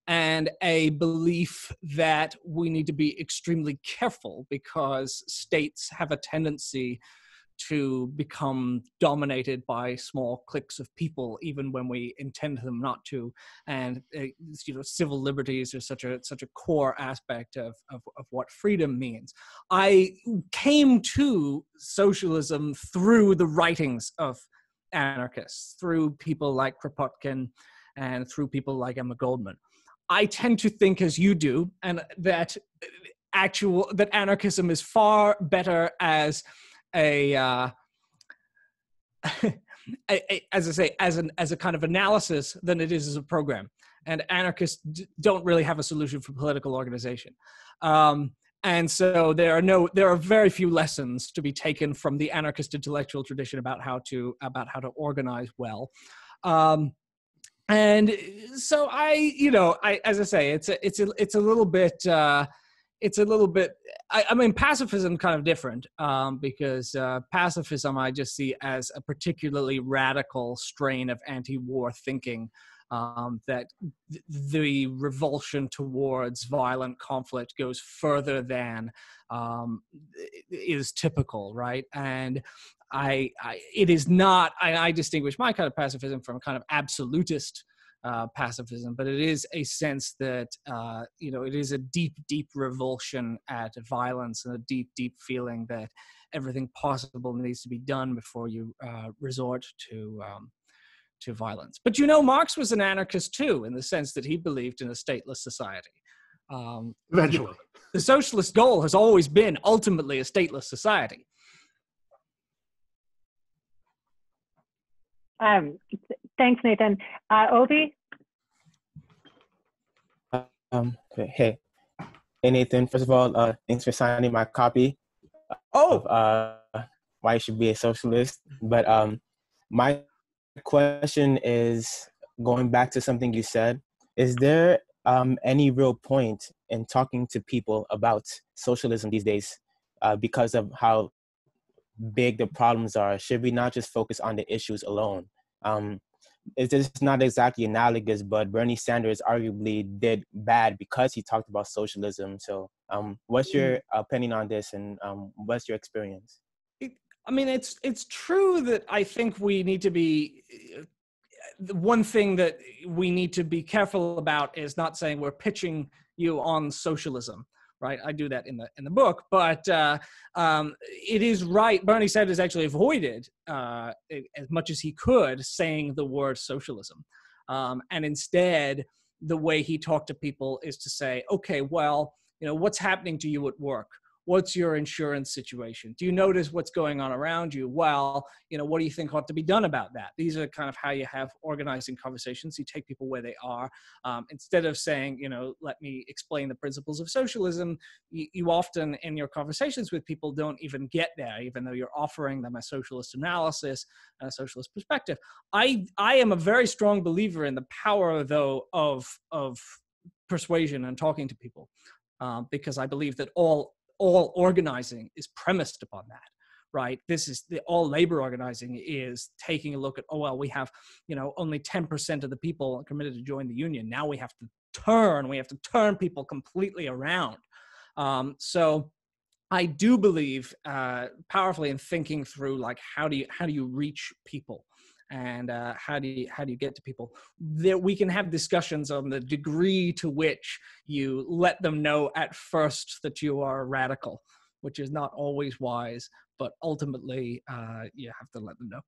and a belief that we need to be extremely careful because states have a tendency to become dominated by small cliques of people, even when we intend them not to. And you know, civil liberties are such a core aspect of what freedom means. I came to socialism through the writings of anarchists, through people like Kropotkin and through people like Emma Goldman. I tend to think as you do, and that anarchism is far better as as a kind of analysis than it is as a program. And anarchists don't really have a solution for political organization. And so there are very few lessons to be taken from the anarchist intellectual tradition about how to organize well. And so I mean, pacifism kind of different because pacifism I just see as a particularly radical strain of anti-war thinking that the revulsion towards violent conflict goes further than is typical, right? And I distinguish my kind of pacifism from a kind of absolutist pacifism, but it is a sense that you know, it is a deep revulsion at violence and a deep feeling that everything possible needs to be done before you resort to violence. But you know, Marx was an anarchist too, in the sense that he believed in a stateless society. Eventually, the socialist goal has always been ultimately a stateless society. Thanks, Nathan. Obi? Hey. Hey, Nathan. First of all, thanks for signing my copy of Why You Should Be a Socialist. But my question is, going back to something you said, is there any real point in talking to people about socialism these days because of how big the problems are? Should we not just focus on the issues alone? It's not exactly analogous, but Bernie Sanders arguably did bad because he talked about socialism. So what's your opinion on this, and what's your experience? I mean, it's true that I think we need to be, the one thing that we need to be careful about is not saying we're pitching you on socialism. Right, I do that in the book, but it is right. Bernie Sanders actually avoided as much as he could saying the word socialism, and instead the way he talked to people is to say, okay, well, you know, what's happening to you at work? What's your insurance situation? Do you notice what's going on around you? Well, you know, what do you think ought to be done about that? These are kind of how you have organizing conversations. You take people where they are. Instead of saying, you know, let me explain the principles of socialism, you often in your conversations with people don't even get there, even though you're offering them a socialist analysis and a socialist perspective. I am a very strong believer in the power, though, of persuasion and talking to people, because I believe that all organizing is premised upon that, right? This is all labor organizing is taking a look at, oh, well, we have, you know, only 10% of the people committed to join the union. Now we have to turn people completely around So I do believe powerfully in thinking through, like, how do you reach people, and how do you get to people? That we can have discussions on the degree to which you let them know at first that you are radical, which is not always wise, but ultimately you have to let them know.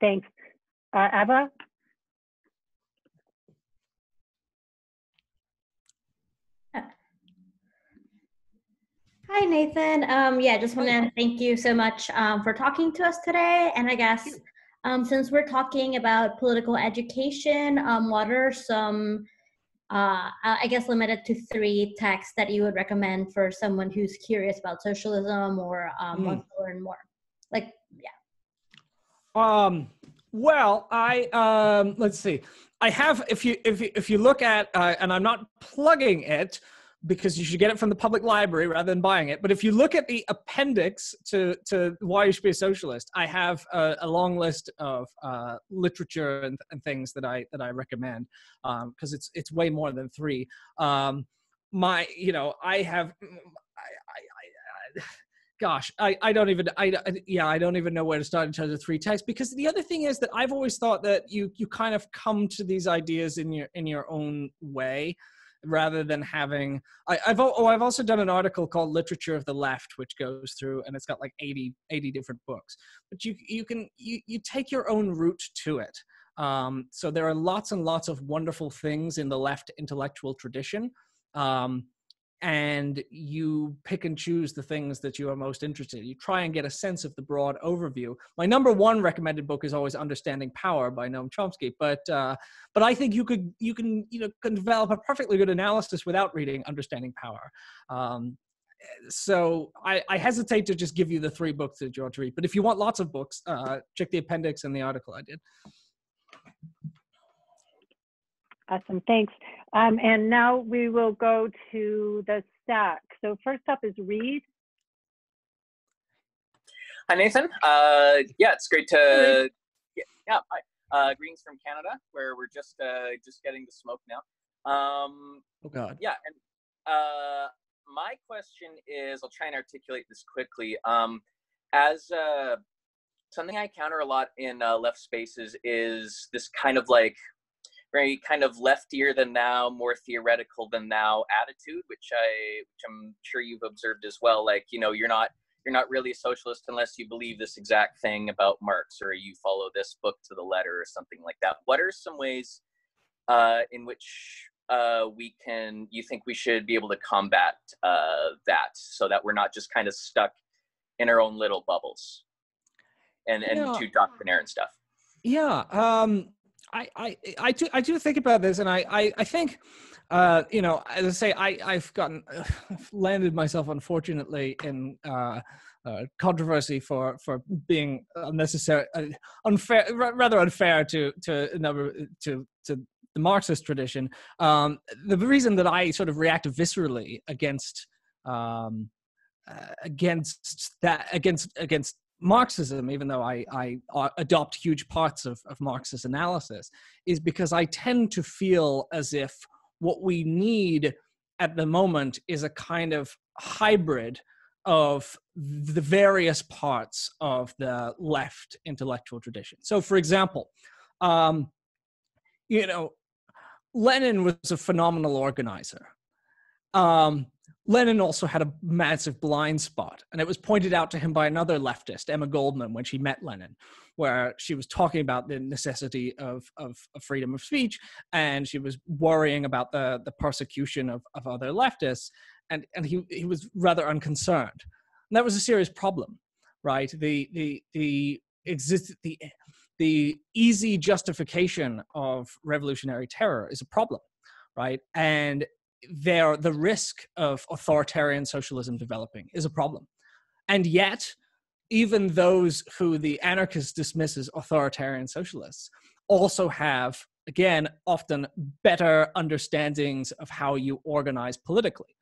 Thanks. Ava? Hi, Nathan. Yeah, just want to thank you so much for talking to us today. And I guess since we're talking about political education, what are some, I guess, limited to 3 texts that you would recommend for someone who's curious about socialism or wants to learn more? Like, yeah. Well, I let's see. I have, if you look at, and I'm not plugging it, because you should get it from the public library rather than buying it. But if you look at the appendix to Why You Should Be a Socialist, I have a long list of literature and things that I recommend, because it's way more than 3. I don't even know where to start in terms of 3 texts, because the other thing is that I've always thought that you kind of come to these ideas in your own way, rather than having, I've also done an article called Literature of the Left, which goes through, and it's got like 80 different books. But you take your own route to it. So there are lots and lots of wonderful things in the left intellectual tradition, and you pick and choose the things that you are most interested in. You try and get a sense of the broad overview. My number 1 recommended book is always Understanding Power by Noam Chomsky, but I think you can develop a perfectly good analysis without reading Understanding Power. So I hesitate to just give you the 3 books that you ought to read, but if you want lots of books, check the appendix and the article I did. Awesome, thanks. And now we will go to the stack. So first up is Reed. Hi, Nathan. Yeah, it's great to, hi. Greetings from Canada, where we're just getting the smoke now. Oh God. Yeah, and my question is, I'll try and articulate this quickly. As something I encounter a lot in left spaces is this kind of like, very kind of leftier than now, more theoretical than now attitude, which I'm sure you've observed as well. Like, you know, you're not really a socialist unless you believe this exact thing about Marx, or you follow this book to the letter, or something like that. What are some ways in which you think we should be able to combat that, so that we're not just kind of stuck in our own little bubbles and too doctrinaire and stuff? Yeah. I do think about this, and I think, you know, as I say, I've landed myself, unfortunately, in controversy for being rather unfair to the Marxist tradition. The reason that I sort of react viscerally against Marxism, even though I adopt huge parts of Marxist analysis, is because I tend to feel as if what we need at the moment is a kind of hybrid of the various parts of the left intellectual tradition. So, for example, you know, Lenin was a phenomenal organizer. Lenin also had a massive blind spot, and it was pointed out to him by another leftist, Emma Goldman, when she met Lenin, where she was talking about the necessity of freedom of speech, and she was worrying about the persecution of other leftists, and he was rather unconcerned. And that was a serious problem, right? The easy justification of revolutionary terror is a problem, right? And the risk of authoritarian socialism developing is a problem. And yet, even those who the anarchist dismisses authoritarian socialists also have, again, often better understandings of how you organize politically.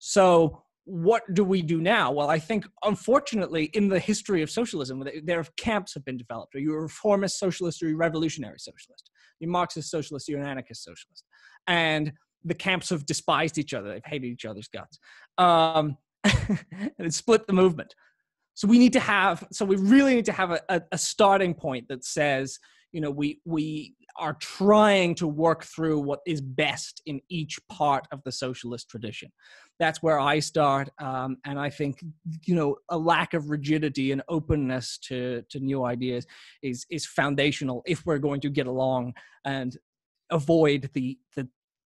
So what do we do now? Well, I think, unfortunately, in the history of socialism, there camps have been developed. Are you a reformist socialist, or are you a revolutionary socialist? You're a Marxist socialist, you're an anarchist socialist. And the camps have despised each other. They've hated each other's guts. And it split the movement. So we need to have, we really need to have a starting point that says, you know, we are trying to work through what is best in each part of the socialist tradition. That's where I start. And I think, you know, a lack of rigidity and openness to new ideas is foundational if we're going to get along and avoid the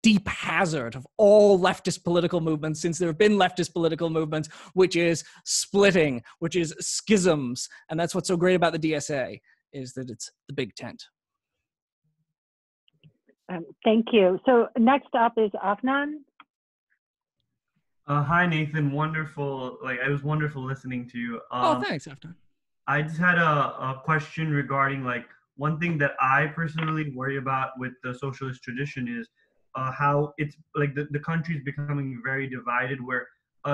deep hazard of all leftist political movements since there have been leftist political movements, which is splitting, which is schisms. And that's what's so great about the DSA, is that it's the big tent. Thank you. So next up is Afnan. Hi, Nathan. Wonderful. Like, it was wonderful listening to you. Oh, thanks, Afnan. I just had a question regarding, like, one thing that I personally worry about with the socialist tradition is how it's like the country is becoming very divided, where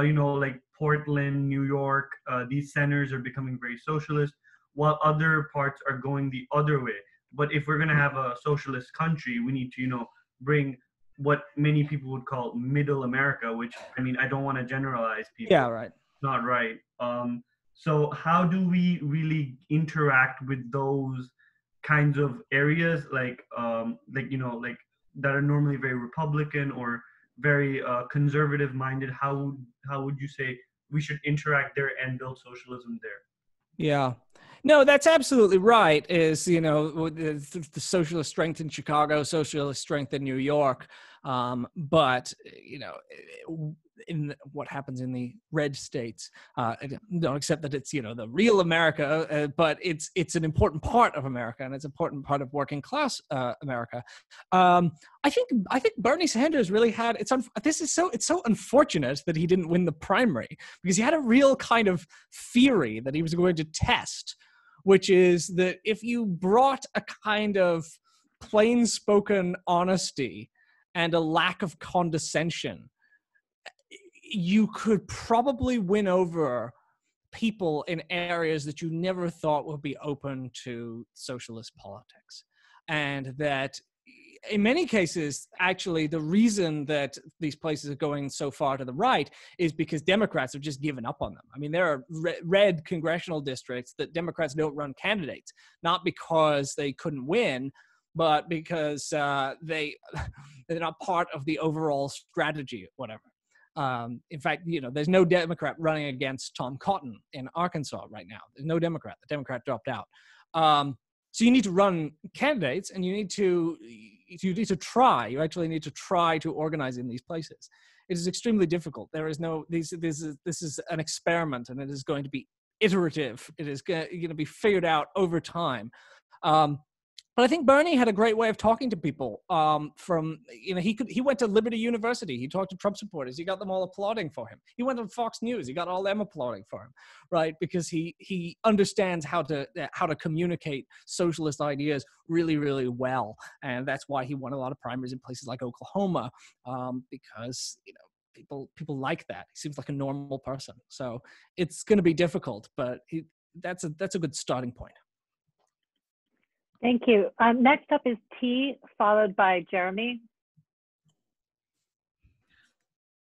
you know, like Portland, New York, these centers are becoming very socialist, while other parts are going the other way. But if we're going to have a socialist country, we need to, you know, bring what many people would call middle America, which, I mean, I don't want to generalize people. Yeah, right. Not right. So how do we really interact with those kinds of areas, like, you know, like that are normally very Republican or very conservative minded? How would you say we should interact there and build socialism there? Yeah. No, that's absolutely right. Is, you know, the socialist strength in Chicago, socialist strength in New York. But, you know, in what happens in the red states, don't accept that it's, you know, the real America, but it's an important part of America, and it's an important part of working class America. I think Bernie Sanders really had, it's so unfortunate that he didn't win the primary, because he had a real kind of theory that he was going to test, which is that if you brought a kind of plain spoken honesty and a lack of condescension, you could probably win over people in areas that you never thought would be open to socialist politics. And that in many cases, actually, the reason that these places are going so far to the right is because Democrats have just given up on them. I mean, there are red congressional districts that Democrats don't run candidates, not because they couldn't win, but because they're not part of the overall strategy or whatever. In fact, you know, there's no Democrat running against Tom Cotton in Arkansas right now. There's no Democrat. The Democrat dropped out. So you need to run candidates, and you need to try. You actually need to try to organize in these places. It is extremely difficult. There is no this is an experiment, and it is going to be iterative. It is going to be figured out over time. But I think Bernie had a great way of talking to people. From, you know, he went to Liberty University. He talked to Trump supporters. He got them all applauding for him. He went on Fox News. He got all them applauding for him, right? Because he understands how to communicate socialist ideas really, really well, and that's why he won a lot of primaries in places like Oklahoma, because, you know, people like that. He seems like a normal person. So it's going to be difficult, but that's a good starting point. Thank you. Next up is T, followed by Jeremy.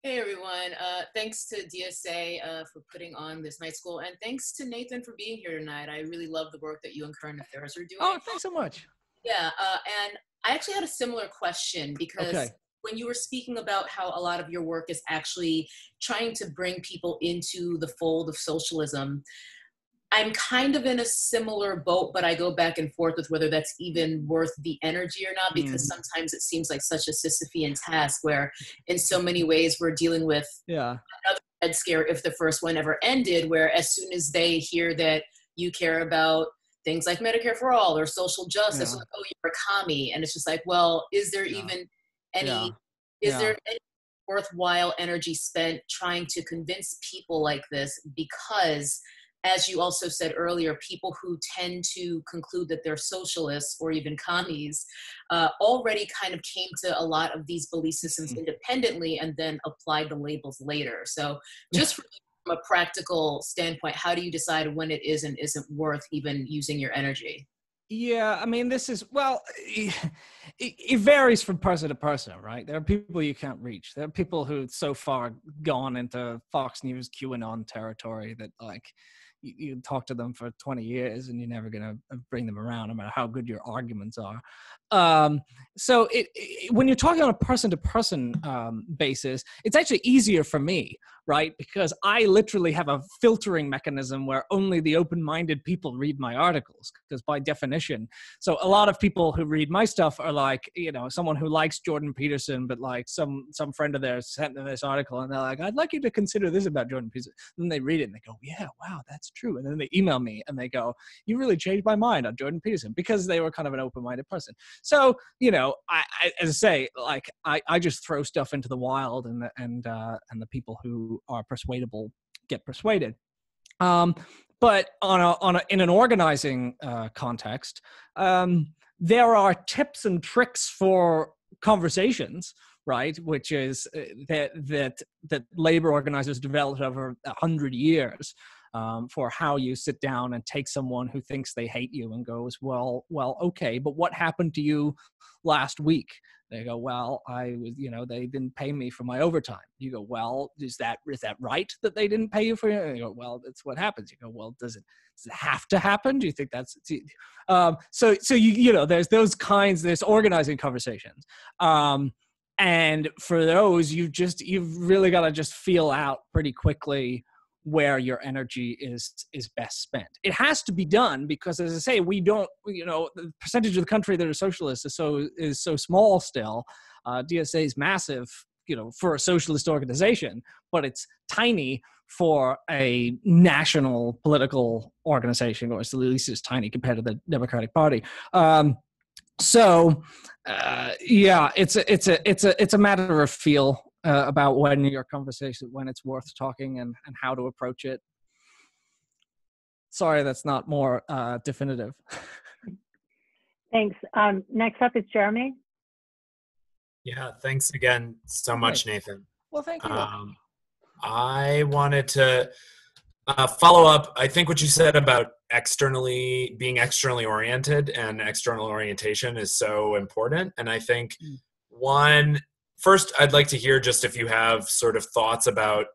Hey, everyone. Thanks to DSA for putting on this night school, and thanks to Nathan for being here tonight. I really love the work that you and Current Affairs are doing. Oh, thanks so much. Yeah, and I actually had a similar question, because when you were speaking about how a lot of your work is actually trying to bring people into the fold of socialism, I'm kind of in a similar boat, but I go back and forth with whether that's even worth the energy or not, because sometimes it seems like such a Sisyphean task, where in so many ways we're dealing with another Red Scare, if the first one ever ended, where as soon as they hear that you care about things like Medicare for All or social justice, like, oh, you're a commie. And it's just like, well, is there even any, is there any worthwhile energy spent trying to convince people like this? Because, as you also said earlier, people who tend to conclude that they're socialists or even commies already kind of came to a lot of these belief systems independently and then applied the labels later. So just from a practical standpoint, how do you decide when it is and isn't worth even using your energy? Yeah, I mean, this is, well, it varies from person to person, right? There are people you can't reach. There are people who so far gone into Fox News QAnon territory that, like, you talk to them for 20 years and you're never going to bring them around, no matter how good your arguments are. So when you're talking on a person-to-person basis, it's actually easier for me, right? Because I literally have a filtering mechanism where only the open-minded people read my articles, because by definition. So a lot of people who read my stuff are like, you know, someone who likes Jordan Peterson, but like some friend of theirs sent them this article and they're like, I'd like you to consider this about Jordan Peterson. And they read it and they go, yeah, wow, that's true. And then they email me and they go, you really changed my mind on Jordan Peterson, because they were kind of an open-minded person. So, you know, I as I say, like, I just throw stuff into the wild, and the people who are persuadable get persuaded. But in an organizing context, there are tips and tricks for conversations, right? Which is that labor organizers developed over 100 years. For how you sit down and take someone who thinks they hate you and goes, well, okay, but what happened to you last week? They go, well, I was, you know, they didn't pay me for my overtime. You go, well, is that right that they didn't pay you for it? They go, well, that's what happens. You go, well, does it have to happen? Do you think that's, so you know, there's those kinds, there's organizing conversations. And for those, you've really got to just feel out pretty quickly where your energy is best spent. It has to be done because, as I say, we don't, you know, the percentage of the country that are socialists is so small still. DSA is massive, you know, for a socialist organization, but it's tiny for a national political organization, or at least it's tiny compared to the Democratic Party. Yeah, it's a matter of feel. About when it's worth talking and how to approach it. Sorry, that's not more definitive. Thanks. Next up is Jeremy. Yeah, thanks again so much, Nathan. Well, thank you. I wanted to follow up, I think what you said about being externally oriented, and external orientation is so important. And I think first, I'd like to hear just if you have sort of thoughts about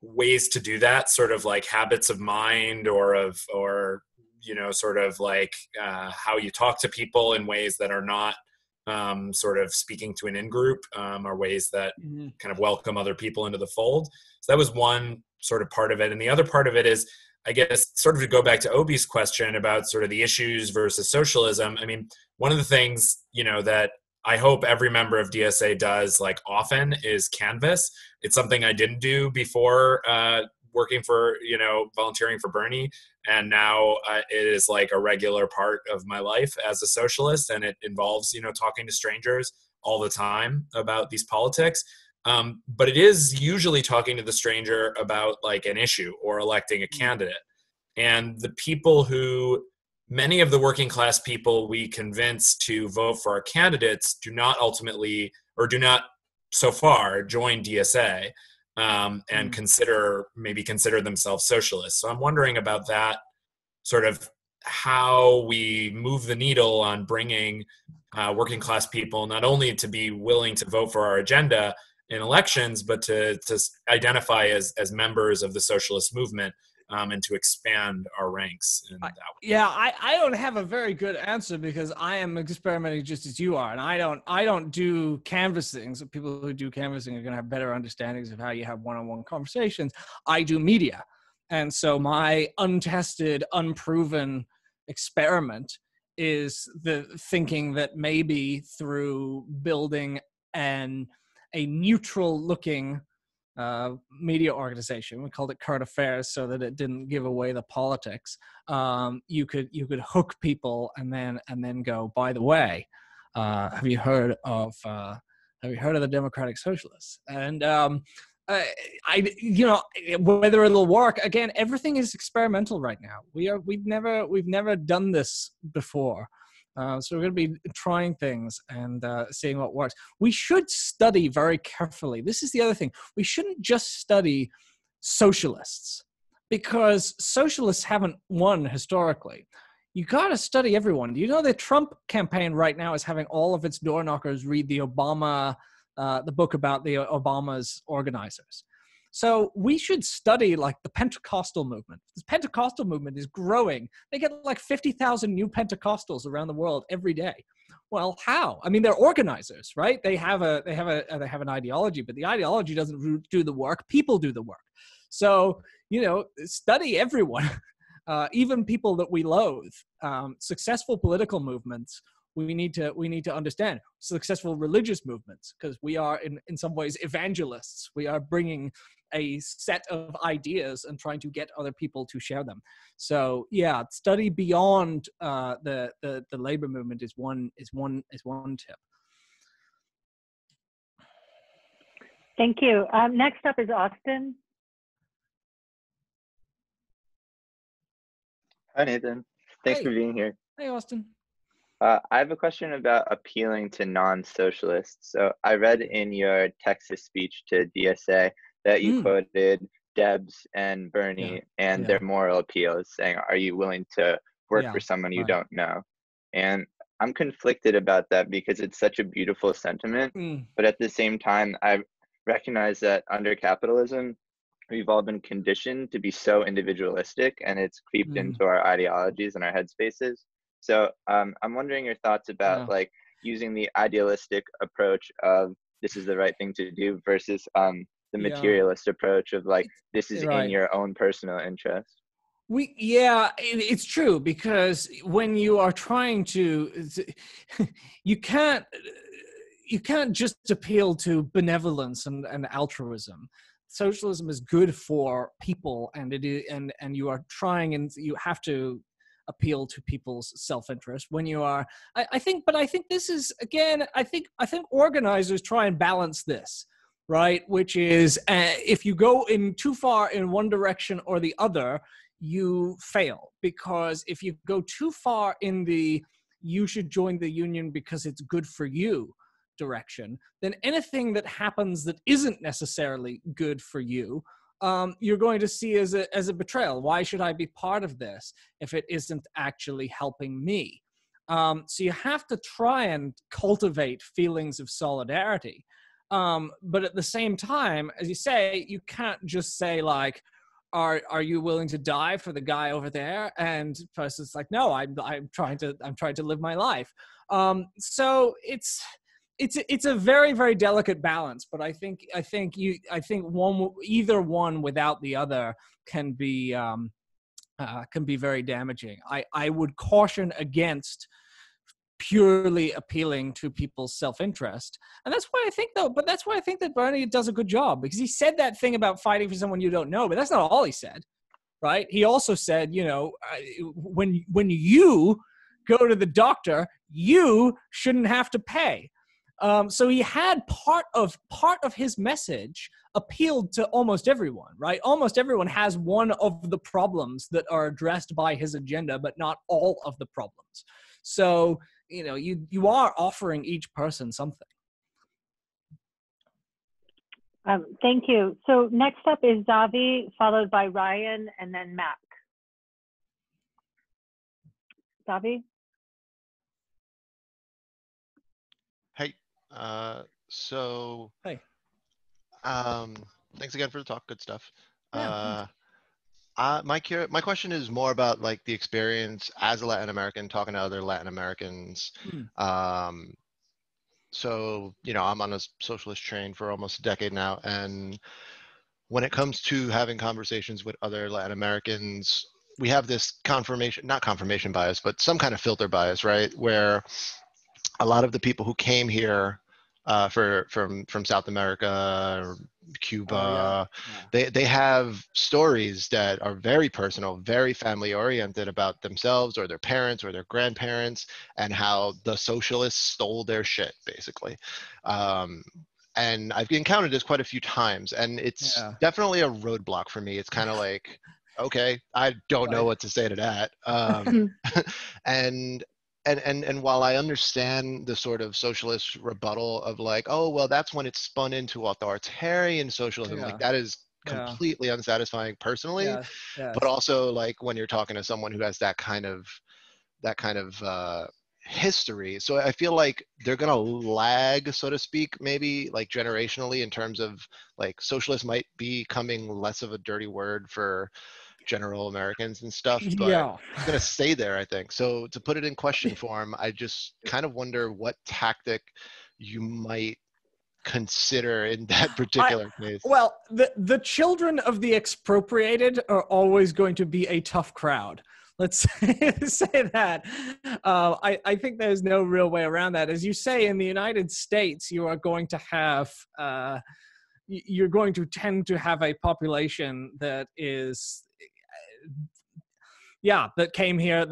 ways to do that, sort of like habits of mind or you know, sort of like how you talk to people in ways that are not sort of speaking to an in-group, or ways that kind of welcome other people into the fold. So that was one sort of part of it. And the other part of it is, I guess, sort of to go back to Obi's question about sort of the issues versus socialism. I mean, one of the things, you know, that I hope every member of DSA does, like, often is canvas. It's something I didn't do before working for, you know, volunteering for Bernie. And now it is like a regular part of my life as a socialist. And it involves, you know, talking to strangers all the time about these politics. But it is usually talking to the stranger about like an issue or electing a candidate. And the people who, many of the working class people we convince to vote for our candidates do not so far join DSA and consider themselves socialists. So I'm wondering about that, sort of how we move the needle on bringing working class people not only to be willing to vote for our agenda in elections, but to identify as members of the socialist movement. And to expand our ranks. I don't have a very good answer because I am experimenting just as you are, and I don't do canvassing. So people who do canvassing are going to have better understandings of how you have one-on-one conversations. I do media, and so my untested, unproven experiment is the thinking that maybe through building a neutral-looking media organization, we called it Current Affairs so that it didn't give away the politics, you could hook people and then go, by the way, have you heard of the Democratic Socialists? And you know, whether it'll work, again, everything is experimental right now. We've never done this before. So we're going to be trying things and seeing what works. We should study very carefully. This is the other thing. We shouldn't just study socialists, because socialists haven't won historically. you got to study everyone. Do you know the Trump campaign right now is having all of its door knockers read the Obama, the book about the Obama's organizers? So we should study like the Pentecostal movement. This Pentecostal movement is growing. They get like 50,000 new Pentecostals around the world every day. Well, how? I mean, they're organizers, right? They have an ideology, but the ideology doesn't do the work. People do the work. So, you know, study everyone, even people that we loathe. Successful political movements we need to understand, successful religious movements, because we are in some ways evangelists. We are bringing a set of ideas and trying to get other people to share them. So yeah, study beyond the labor movement is one tip. Thank you. Next up is Austin. Hi Nathan, thanks for being here. Hey Austin. I have a question about appealing to non-socialists. So I read in your Texas speech to DSA that you quoted Debs and Bernie and their moral appeals, saying, are you willing to work for someone you don't know? And I'm conflicted about that because it's such a beautiful sentiment. But at the same time, I recognize that under capitalism, we've all been conditioned to be so individualistic, and it's creeped into our ideologies and our headspaces. So I'm wondering your thoughts about like using the idealistic approach of this is the right thing to do versus the materialist approach of like this is in your own personal interest. It's true, because when you are trying to, you can't just appeal to benevolence and altruism. Socialism is good for people, and it is, and you are trying, and you have to appeal to people's self-interest when you are, I think this is, again, I think organizers try and balance this, right? Which is, if you go in too far in one direction or the other, you fail, because if you go too far in the, you should join the union because it's good for you direction, then anything that happens that isn't necessarily good for you, you're going to see as a betrayal. Why should I be part of this if it isn't actually helping me? So you have to try and cultivate feelings of solidarity. But at the same time, as you say, you can't just say like, are you willing to die for the guy over there? And the person's like, no, I'm trying to live my life. So it's a very, very delicate balance, but I think one, either one without the other can be very damaging. I would caution against purely appealing to people's self-interest, and that's why I think that Bernie does a good job, because he said that thing about fighting for someone you don't know, but that's not all he said, right? He also said, you know, when you go to the doctor, you shouldn't have to pay. So he had part of his message appealed to almost everyone, right? Almost everyone has one of the problems that are addressed by his agenda, but not all of the problems. So, you know, you are offering each person something. Thank you. So next up is Davi, followed by Ryan, and then Mac. Davi? Hey. Thanks again for the talk. Good stuff. Yeah. My question is more about like the experience as a Latin American talking to other Latin Americans. So, you know, I'm on a socialist train for almost a decade now, and when it comes to having conversations with other Latin Americans, we have this not confirmation bias, but some kind of filter bias, right? Where a lot of the people who came here from South America or Cuba, they have stories that are very personal, very family oriented about themselves or their parents or their grandparents, and how the socialists stole their shit, basically. And I've encountered this quite a few times, and it's definitely a roadblock for me. It's kind of like, okay, I don't know what to say to that. And while I understand the sort of socialist rebuttal of like, oh, well, that's when it's spun into authoritarian socialism, like that is completely unsatisfying personally, but also like when you're talking to someone who has that kind of that kind of history. So I feel like they're going to lag, so to speak, maybe like generationally, in terms of like socialist might be becoming less of a dirty word for general Americans and stuff, but yeah, it's going to stay there, I think. So to put it in question form, I just kind of wonder what tactic you might consider in that particular case. Well, the children of the expropriated are always going to be a tough crowd. Let's say that. I think there's no real way around that. As you say, in the United States, you are going to have, you're going to tend to have a population that is, yeah, that came here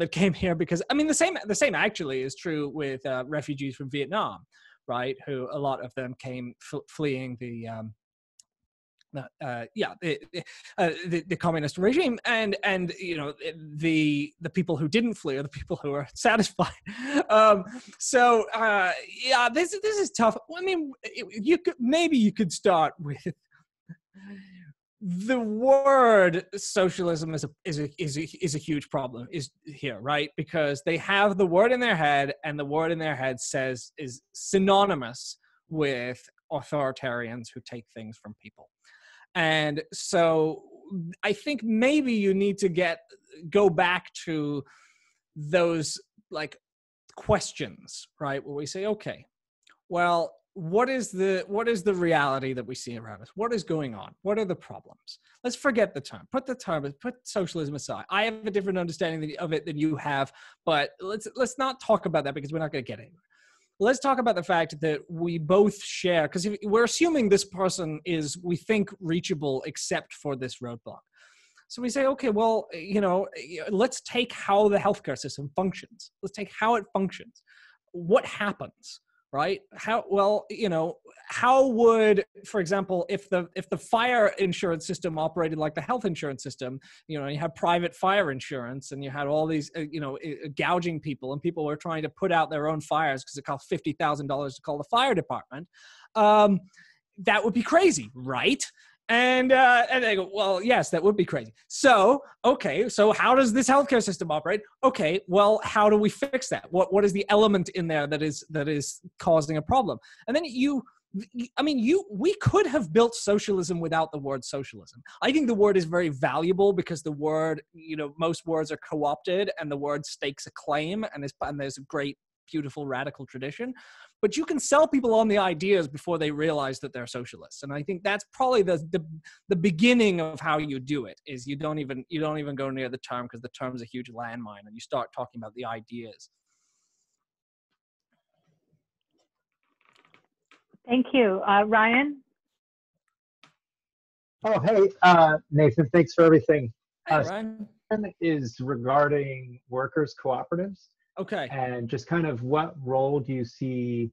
because, I mean, the same actually is true with refugees from Vietnam, right? Who a lot of them came fleeing the communist regime, and you know, the people who didn't flee are the people who are satisfied. Yeah, this is tough. I mean, you could start with the word socialism is a huge problem is here, right? Because they have the word in their head, and the word in their head is synonymous with authoritarians who take things from people. And so I think maybe you need to go back to those like questions, right? Where we say, okay, well, what is the reality that we see around us? What is going on? What are the problems? Let's forget the term. Put socialism aside. I have a different understanding of it than you have, but let's not talk about that because we're not going to get anywhere. Let's talk about the fact that we both share, because we're assuming this person is, we think, reachable except for this roadblock. So we say, okay, well, you know, let's take how the healthcare system functions. Let's take how it functions. What happens, right? How, well, you know, how would, for example, if the fire insurance system operated like the health insurance system, you know, you had private fire insurance and you had all these, you know, gouging people, and people were trying to put out their own fires because it cost $50,000 to call the fire department. That would be crazy, right? And they go, well, yes, that would be crazy. So, okay, so how does this healthcare system operate? Okay, well, how do we fix that? What is the element in there that is causing a problem? And then we could have built socialism without the word socialism. I think the word is very valuable because the word, you know, most words are co-opted, and the word stakes a claim, and there's a great, beautiful, radical tradition. But you can sell people on the ideas before they realize that they're socialists, and I think that's probably the beginning of how you do it. Is you don't even go near the term, because the term is a huge landmine, and you start talking about the ideas. Thank you, Ryan. Oh, hey, Nathan. Thanks for everything. Hey, Ryan. Is regarding workers' cooperatives. Okay. And just kind of what role do you see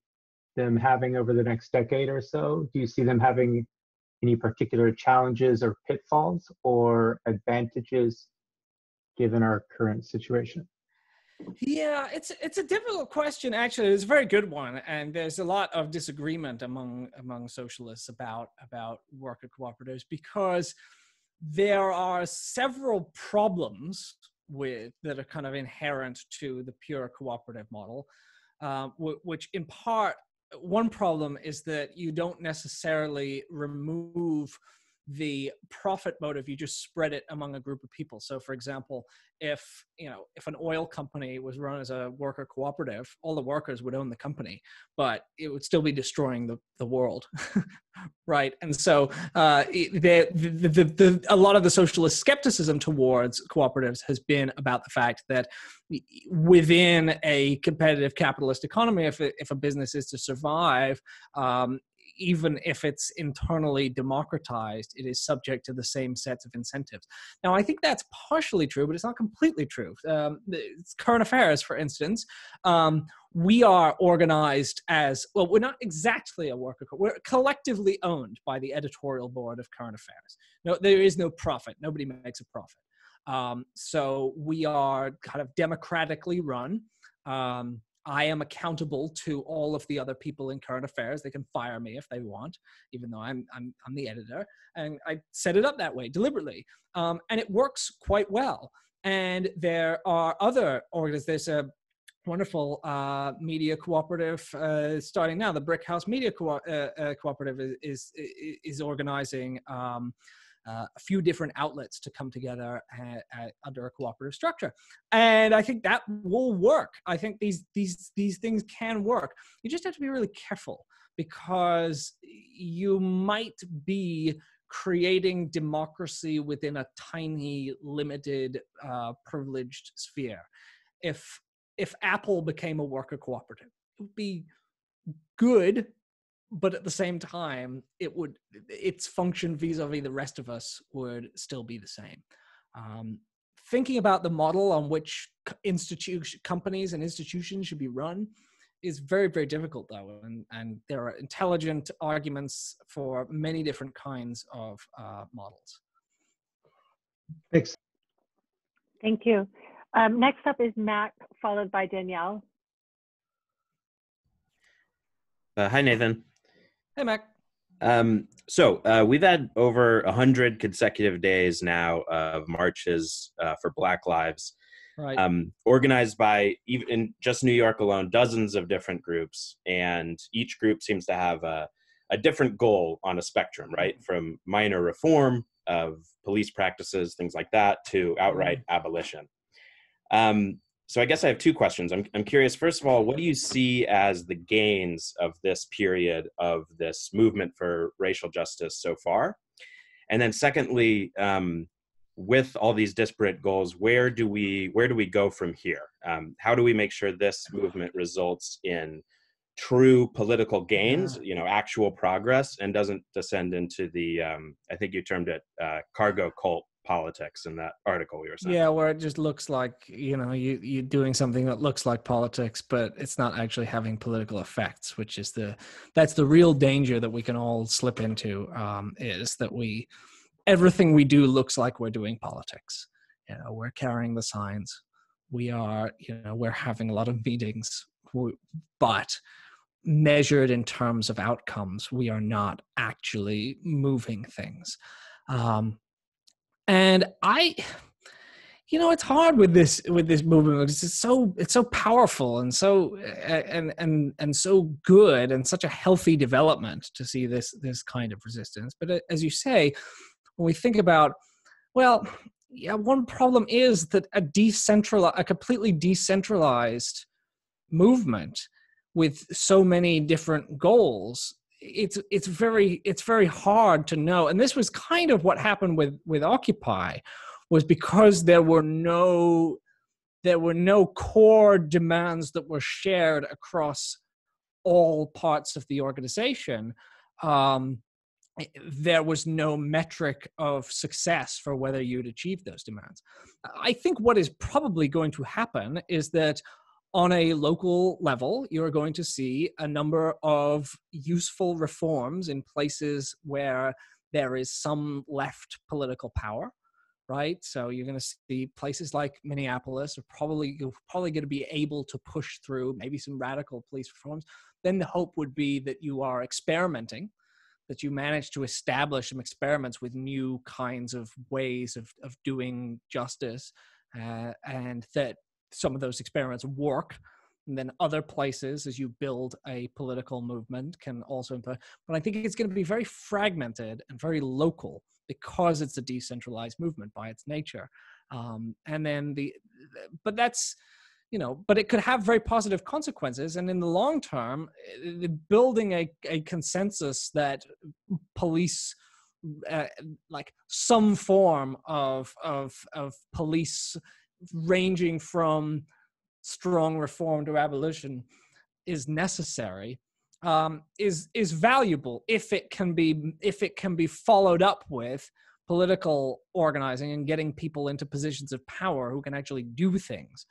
them having over the next decade or so? Do you see them having any particular challenges or pitfalls or advantages given our current situation? Yeah, it's a difficult question, actually. It's a very good one. And there's a lot of disagreement among socialists about worker cooperatives, because there are several problems that are kind of inherent to the pure cooperative model, which in part, one problem is that you don't necessarily remove the profit motive, you just spread it among a group of people. So for example, if an oil company was run as a worker cooperative, all the workers would own the company, but it would still be destroying the world, right? And so a lot of the socialist skepticism towards cooperatives has been about the fact that within a competitive capitalist economy, if a business is to survive, even if it's internally democratized, it is subject to the same sets of incentives. Now, I think that's partially true, but it's not completely true. Current Affairs, for instance, we are organized as, well, we're not exactly a worker, we're collectively owned by the editorial board of Current Affairs. No, there is no profit. Nobody makes a profit. So we are kind of democratically run. I am accountable to all of the other people in Current Affairs. They can fire me if they want, even though I'm the editor. And I set it up that way deliberately. And it works quite well. And there are other organizations. There's a wonderful media cooperative starting now. The Brick House Media Cooperative is organizing a few different outlets to come together under a cooperative structure, and I think that will work. I think these things can work. You just have to be really careful, because you might be creating democracy within a tiny, limited, privileged sphere. If Apple became a worker cooperative, it would be good. But at the same time, it would, its function vis-a-vis the rest of us would still be the same. Thinking about the model on which companies and institutions should be run is very, very difficult, though. And there are intelligent arguments for many different kinds of models. Thanks. Thank you. Next up is Mac, followed by Danielle. Hi, Nathan. Hey, Mac. So we've had over 100 consecutive days now of marches for Black Lives, right. Organized by, even in just New York alone, dozens of different groups. And each group seems to have a different goal on a spectrum, right? From minor reform of police practices, things like that, to outright abolition. So I guess I have two questions. I'm curious, first of all, what do you see as the gains of this period of this movement for racial justice so far? And then secondly, with all these disparate goals, where do we go from here? How do we make sure this movement results in true political gains, you know, actual progress, and doesn't descend into the, I think you termed it cargo cult politics in that article we were saying. Yeah, where it just looks like, you know, you're doing something that looks like politics, but it's not actually having political effects, which is that's the real danger that we can all slip into, is that everything we do looks like we're doing politics. You know, we're carrying the signs. We are, you know, we're having a lot of meetings, but measured in terms of outcomes, we are not actually moving things. And you know, it's hard with this movement, because it's so powerful and so and so good, and such a healthy development to see this kind of resistance. But as you say, when we think about, well, yeah, one problem is that a completely decentralized movement with so many different goals, it's very hard to know. And this was kind of what happened with Occupy, was because there were no core demands that were shared across all parts of the organization. There was no metric of success for whether you'd achieve those demands. I think what is probably going to happen is that on a local level, you're going to see a number of useful reforms in places where there is some left political power, right? So you're going to see places like Minneapolis are probably going to be able to push through maybe some radical police reforms. Then the hope would be that you are experimenting, that you manage to establish some experiments with new kinds of ways of doing justice, and that some of those experiments work, and then other places, as you build a political movement, can also impact. But I think it's going to be very fragmented and very local, because it's a decentralized movement by its nature. But that's, you know, but it could have very positive consequences. And in the long term, building a consensus that police, like some form of police, ranging from strong reform to abolition, is necessary, is valuable if it can be followed up with political organizing and getting people into positions of power who can actually do things.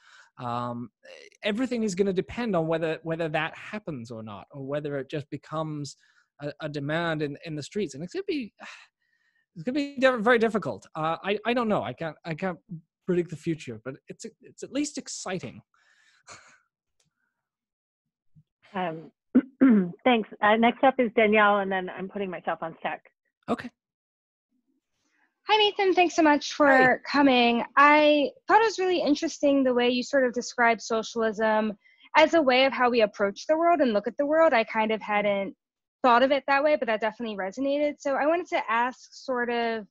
Everything is going to depend on whether that happens or not, or whether it just becomes a demand in the streets. And it's going to be very difficult. I don't know. I can't predict the future, but it's at least exciting. Thanks. Next up is Danielle, and then I'm putting myself on sec. Okay. Hi, Nathan. Thanks so much for coming. I thought it was really interesting the way you sort of described socialism as a way of how we approach the world and look at the world. I kind of hadn't thought of it that way, but that definitely resonated. So I wanted to ask sort of,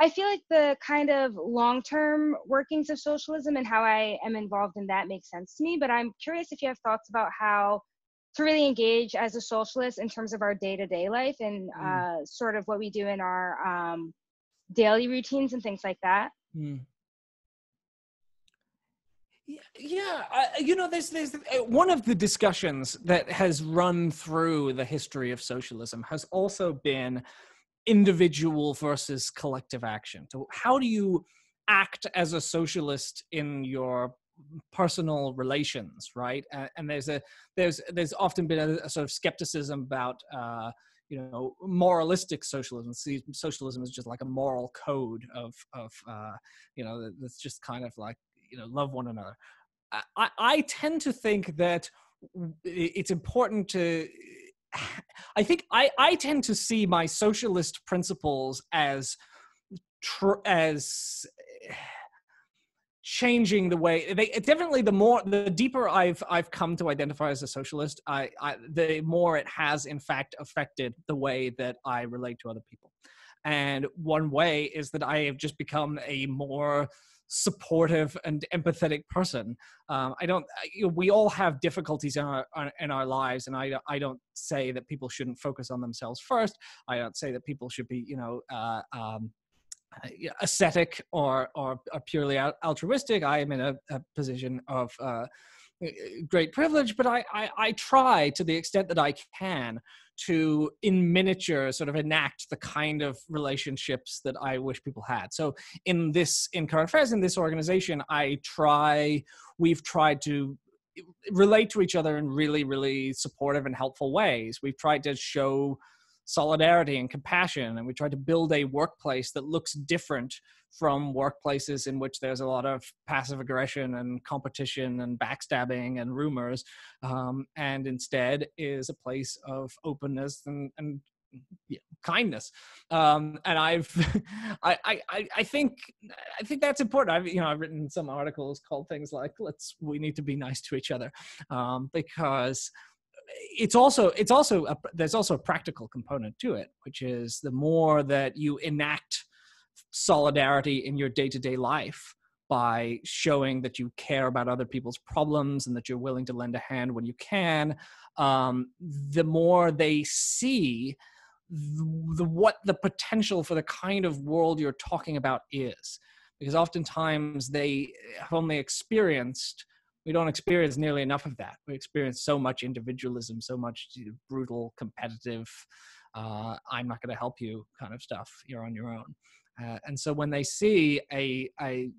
I feel like the kind of long-term workings of socialism and how I am involved in that makes sense to me, but I'm curious if you have thoughts about how to really engage as a socialist in terms of our day-to-day life and sort of what we do in our daily routines and things like that. Yeah, you know, there's one of the discussions that has run through the history of socialism has also been individual versus collective action. So how do you act as a socialist in your personal relations, right? And there's often been a sort of skepticism about you know, moralistic socialism. See, socialism is just like a moral code of you know, that's just kind of like, you know, love one another. I tend to think that it's important to, I tend to see my socialist principles as changing the way they definitely, the deeper I've come to identify as a socialist, the more it has in fact affected the way that I relate to other people. And one way is that I have just become a more supportive and empathetic person. You know, we all have difficulties in our lives, and I don't say that people shouldn't focus on themselves first. I don't say that people should be, you know, ascetic or purely altruistic. I am in a position of great privilege, but I try to the extent that I can to, in miniature, sort of enact the kind of relationships that I wish people had. So in Current Affairs, in this organization, we've tried to relate to each other in really, really supportive and helpful ways. We've tried to show solidarity and compassion, and we tried to build a workplace that looks different from workplaces in which there's a lot of passive aggression and competition and backstabbing and rumors, and instead is a place of openness and yeah, kindness. And I think that's important. I've written some articles called things like we need to be nice to each other, because there's also a practical component to it, which is the more that you enact solidarity in your day-to-day life by showing that you care about other people's problems and that you're willing to lend a hand when you can, the more they see what the potential for the kind of world you're talking about is. Because oftentimes they have only experienced we don't experience nearly enough of that. We experience so much individualism, so much brutal, competitive, I'm not going to help you kind of stuff. You're on your own. And so when they see you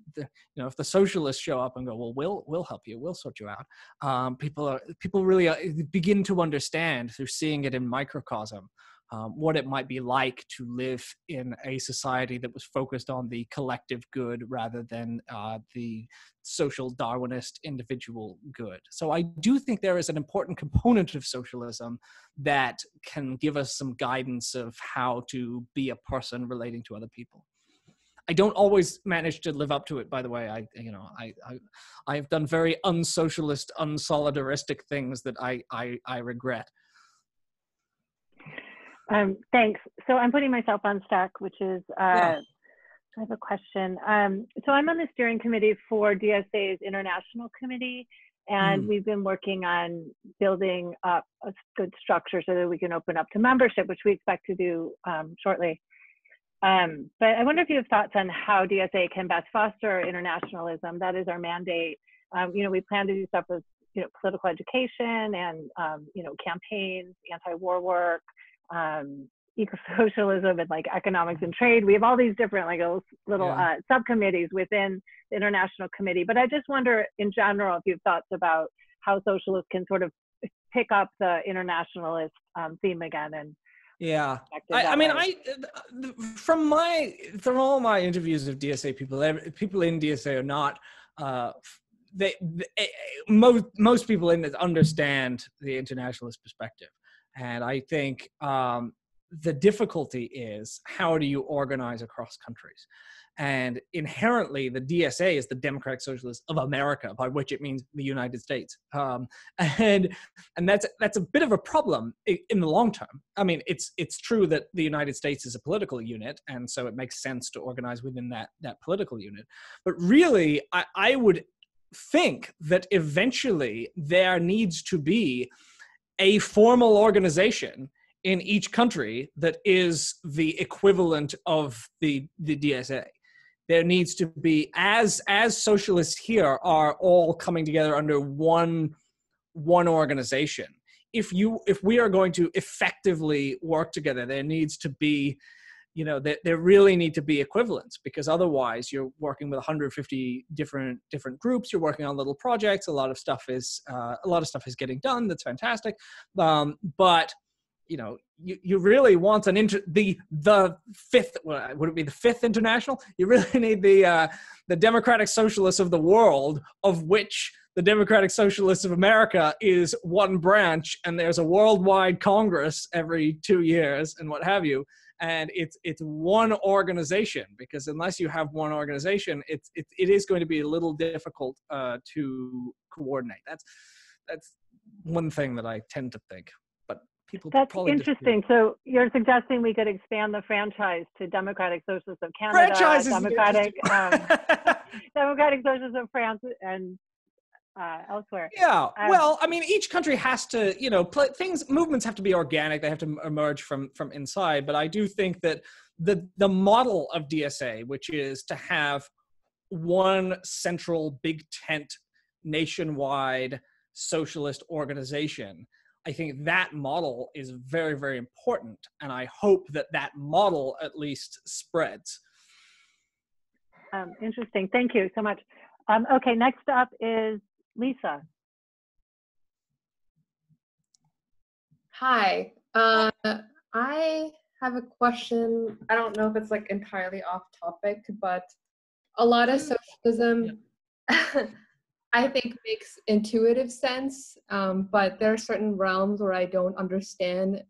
know, if the socialists show up and go, well, we'll help you, we'll sort you out. People really begin to understand through seeing it in microcosm what it might be like to live in a society that was focused on the collective good rather than the social Darwinist individual good. So I do think there is an important component of socialism that can give us some guidance of how to be a person relating to other people. I don't always manage to live up to it, by the way. I have done very unsocialist, unsolidaristic things that I regret. Thanks. So I'm putting myself on stack, which is, I have a question. So I'm on the steering committee for DSA's International Committee, and we've been working on building up a good structure so that we can open up to membership, which we expect to do shortly. But I wonder if you have thoughts on how DSA can best foster internationalism. That is our mandate. You know, we plan to do stuff with, you know, political education and, you know, campaigns, anti-war work, eco-socialism and like economics and trade. We have all these different like little subcommittees within the International Committee. But I just wonder in general if you have thoughts about how socialists can sort of pick up the internationalist theme again. And yeah, from all my interviews of DSA people in DSA are not most people in this understand the internationalist perspective. And I think The difficulty is, how do you organize across countries? And inherently, the DSA is the Democratic Socialists of America, by which it means the United States. And that's a bit of a problem in the long term. I mean, it's true that the United States is a political unit, and so it makes sense to organize within that political unit. But really, I would think that eventually there needs to be a formal organization in each country that is the equivalent of the DSA. There needs to be, as socialists here are all coming together under one organization. If we are going to effectively work together, there needs to be, there really need to be equivalents, because otherwise you're working with 150 different groups. You're working on little projects. A lot of stuff is getting done. That's fantastic, but you really want the fifth, well, would it be the fifth international? You really need the Democratic Socialists of the world, of which the Democratic Socialists of America is one branch, and there's a worldwide Congress every 2 years and what have you. And it's one organization, because unless you have one organization, it is going to be a little difficult to coordinate. That's one thing that I tend to think. That's interesting. So you're suggesting we could expand the franchise to Democratic Socialists of Canada, Democratic Socialists of France, and elsewhere. Yeah. Well, I mean, each country has to, movements have to be organic. They have to emerge from inside. But I do think that the model of DSA, which is to have one central big tent nationwide socialist organization, I think that model is very, very important, and I hope that model at least spreads. Interesting. Thank you so much. Okay, next up is Lisa. Hi. I have a question. I don't know if it's like entirely off topic, but a lot of socialism, yeah. I think makes intuitive sense, but there are certain realms where I don't understand,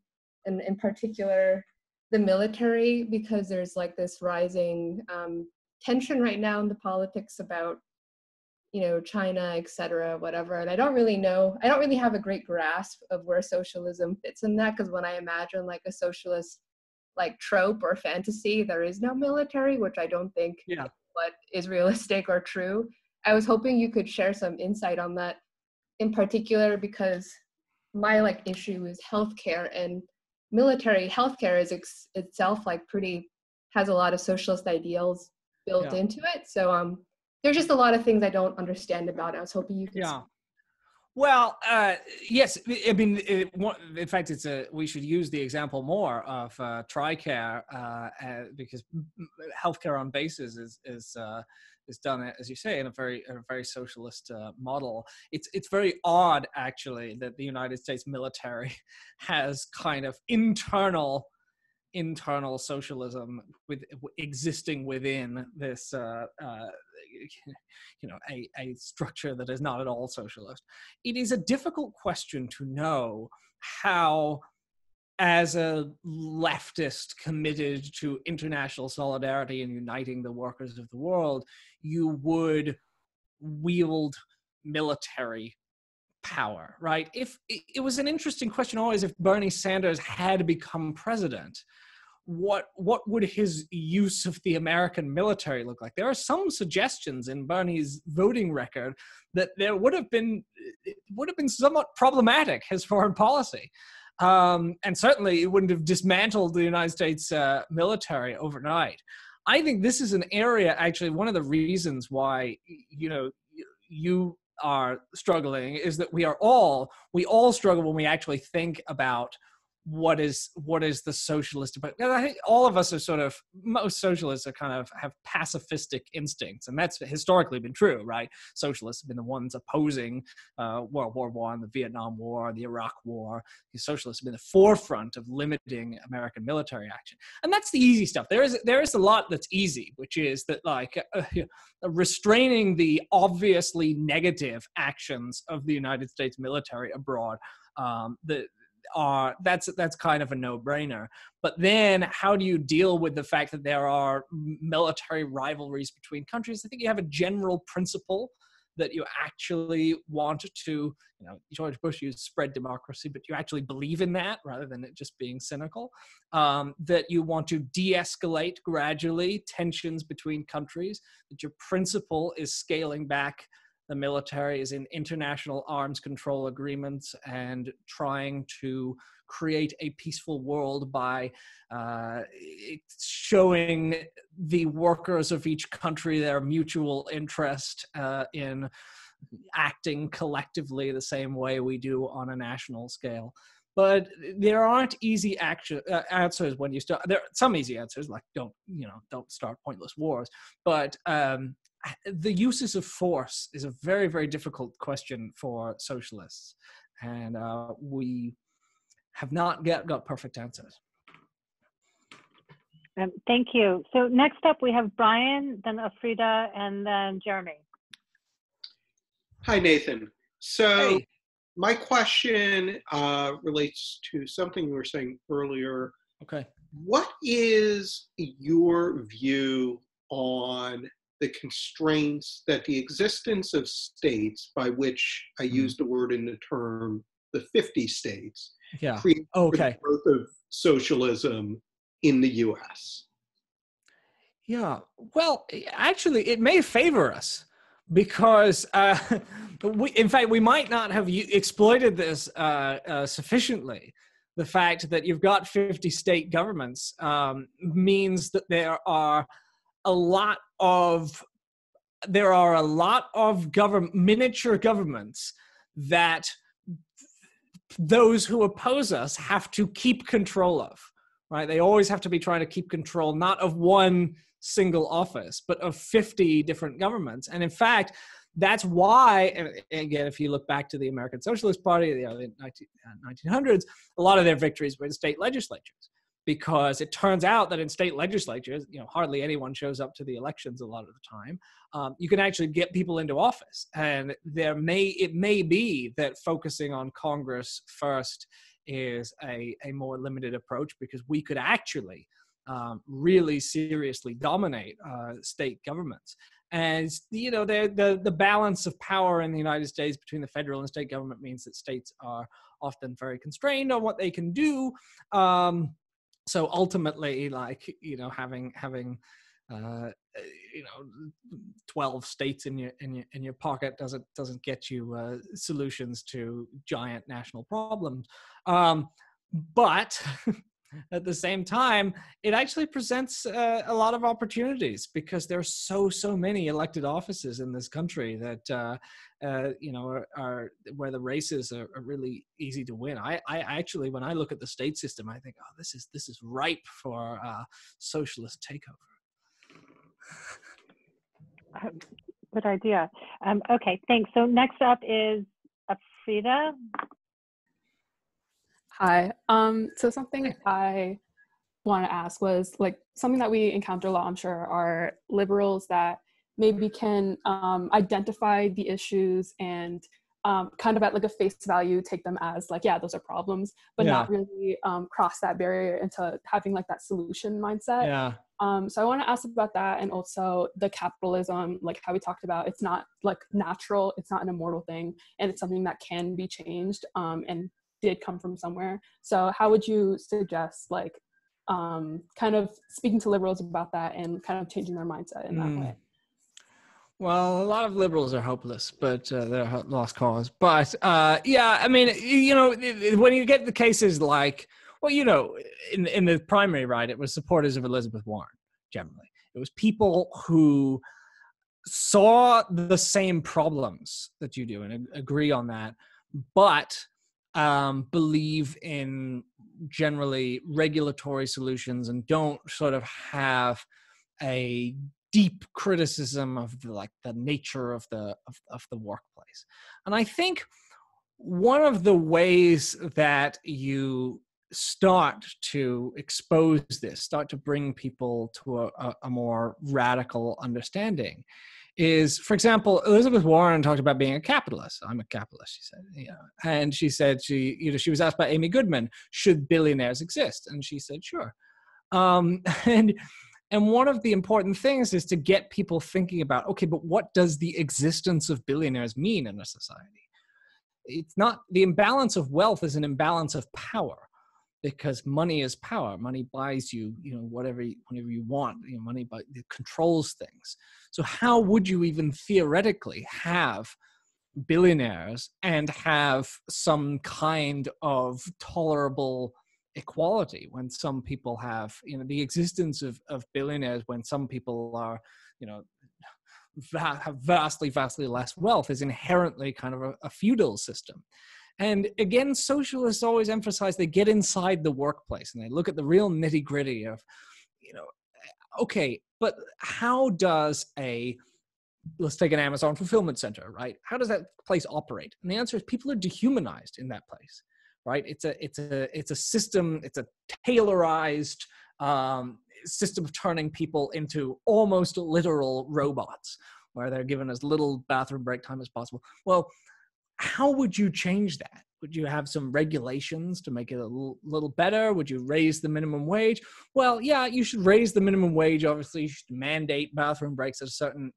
and in particular the military, because there's like this rising tension right now in the politics about, China, etc., whatever. And I don't really have a great grasp of where socialism fits in that, because when I imagine like a socialist like trope or fantasy, there is no military, which I don't think what is realistic or true. I was hoping you could share some insight on that in particular, because my issue is healthcare, and military healthcare is itself has a lot of socialist ideals built into it. So there's just a lot of things I don't understand about it. I was hoping you could. Yeah. Well, yes. I mean, in fact, we should use the example more of TRICARE, because healthcare on bases is done, as you say, in a very socialist model. It's very odd, actually, that the United States military has kind of internal socialism existing within this a structure that is not at all socialist. It is a difficult question to know how, as a leftist committed to international solidarity and uniting the workers of the world, you would wield military power, right? If it was an interesting question always, if Bernie Sanders had become president, what would his use of the American military look like? There are some suggestions in Bernie's voting record that it would have been somewhat problematic, his foreign policy. And certainly it wouldn't have dismantled the United States military overnight. I think this is an area, actually, one of the reasons why, you are struggling is that we all struggle when we actually think about what is the socialist. But I think all of us are most socialists are kind of have pacifistic instincts, and that's historically been true, right? Socialists have been the ones opposing World War I, the Vietnam War, the Iraq War. Socialists have been the forefront of limiting American military action, and that's the easy stuff. There is a lot that's easy, which is that restraining the obviously negative actions of the United States military abroad. that's kind of a no-brainer. But then how do you deal with the fact that there are military rivalries between countries? I think you have a general principle that you actually want to, you know, George Bush used spread democracy, but you actually believe in that rather than it just being cynical, that you want to de-escalate gradually tensions between countries, that your principle is scaling back the military, is in international arms control agreements and trying to create a peaceful world by showing the workers of each country their mutual interest in acting collectively the same way we do on a national scale. But there aren't easy answers when you start. There are some easy answers, like don't start pointless wars. But the uses of force is a very, very difficult question for socialists, and we have not yet got perfect answers. Thank you. So next up, we have Brian, then Afrida, and then Jeremy. Hi, Nathan. So hey. My question relates to something you were saying earlier. Okay. What is your view on the constraints that the existence of states, by which I used the word in the term, the 50 states, create the growth of socialism in the US? Yeah, well, actually, it may favor us because, we might not have exploited this sufficiently. The fact that you've got 50 state governments means that there are a lot of miniature governments that those who oppose us have to keep control of, right? They always have to be trying to keep control, not of one single office, but of 50 different governments. And in fact, that's why, and again, if you look back to the American Socialist Party, in the 1900s, a lot of their victories were in state legislatures. Because it turns out that in state legislatures, hardly anyone shows up to the elections a lot of the time. You can actually get people into office, and it may be that focusing on Congress first is a more limited approach, because we could actually really seriously dominate state governments. And the balance of power in the United States between the federal and state government means that states are often very constrained on what they can do. So ultimately, having 12 states in your pocket doesn't get you solutions to giant national problems. But at the same time, it actually presents a lot of opportunities, because there are so many elected offices in this country that are where the races are really easy to win. I actually, when I look at the state system, I think, oh, this is ripe for socialist takeover. Good idea. Okay, thanks. So next up is Afrida. Hi. So something I want to ask was, something that we encounter a lot, I'm sure, are liberals that maybe can identify the issues and kind of at a face value take them as those are problems, but not really cross that barrier into having that solution mindset. Yeah. So I want to ask about that, and also the capitalism, how we talked about. It's not natural, it's not an immortal thing, and it's something that can be changed and did come from somewhere. So how would you suggest kind of speaking to liberals about that and kind of changing their mindset in that way? Well, a lot of liberals are hopeless, but they're a lost cause. But when you get the cases in the primary, right, it was supporters of Elizabeth Warren, generally. It was people who saw the same problems that you do and agree on that, but believe in generally regulatory solutions and don't sort of have a deep criticism of the nature of the workplace. And I think one of the ways that you start to expose this, start to bring people to a more radical understanding, is, for example, Elizabeth Warren talked about being a capitalist. I'm a capitalist, she said. You know, and she said she was asked by Amy Goodman, should billionaires exist? And she said, sure. And one of the important things is to get people thinking about, okay, but what does the existence of billionaires mean in a society? It's not, the imbalance of wealth is an imbalance of power, because money is power. Money buys you, whatever you want. You know, money it controls things. So how would you even theoretically have billionaires and have some kind of tolerable equality when some people have, the existence of billionaires when some people are, have vastly less wealth is inherently kind of a feudal system. And again, socialists always emphasize they get inside the workplace and they look at the real nitty-gritty of, okay, but how does let's take an Amazon fulfillment center, right? How does that place operate? And the answer is people are dehumanized in that place. Right? It's a system, it's a tailorized system of turning people into almost literal robots, where they're given as little bathroom break time as possible. Well, how would you change that? Would you have some regulations to make it a little better? Would you raise the minimum wage? Well, yeah, you should raise the minimum wage. Obviously, you should mandate bathroom breaks at a certain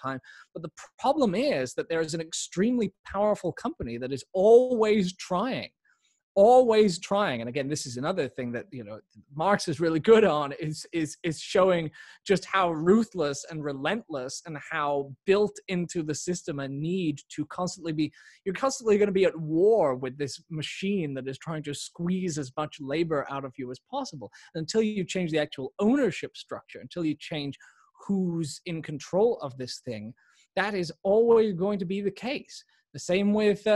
time. But the problem is that there is an extremely powerful company that is always trying, and again, this is another thing that Marx is really good on, is showing just how ruthless and relentless and how built into the system a need to constantly be, you're constantly going to be at war with this machine that is trying to squeeze as much labor out of you as possible. Until you change the actual ownership structure, until you change who's in control of this thing, that is always going to be the case. The same with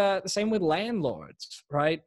landlords, right?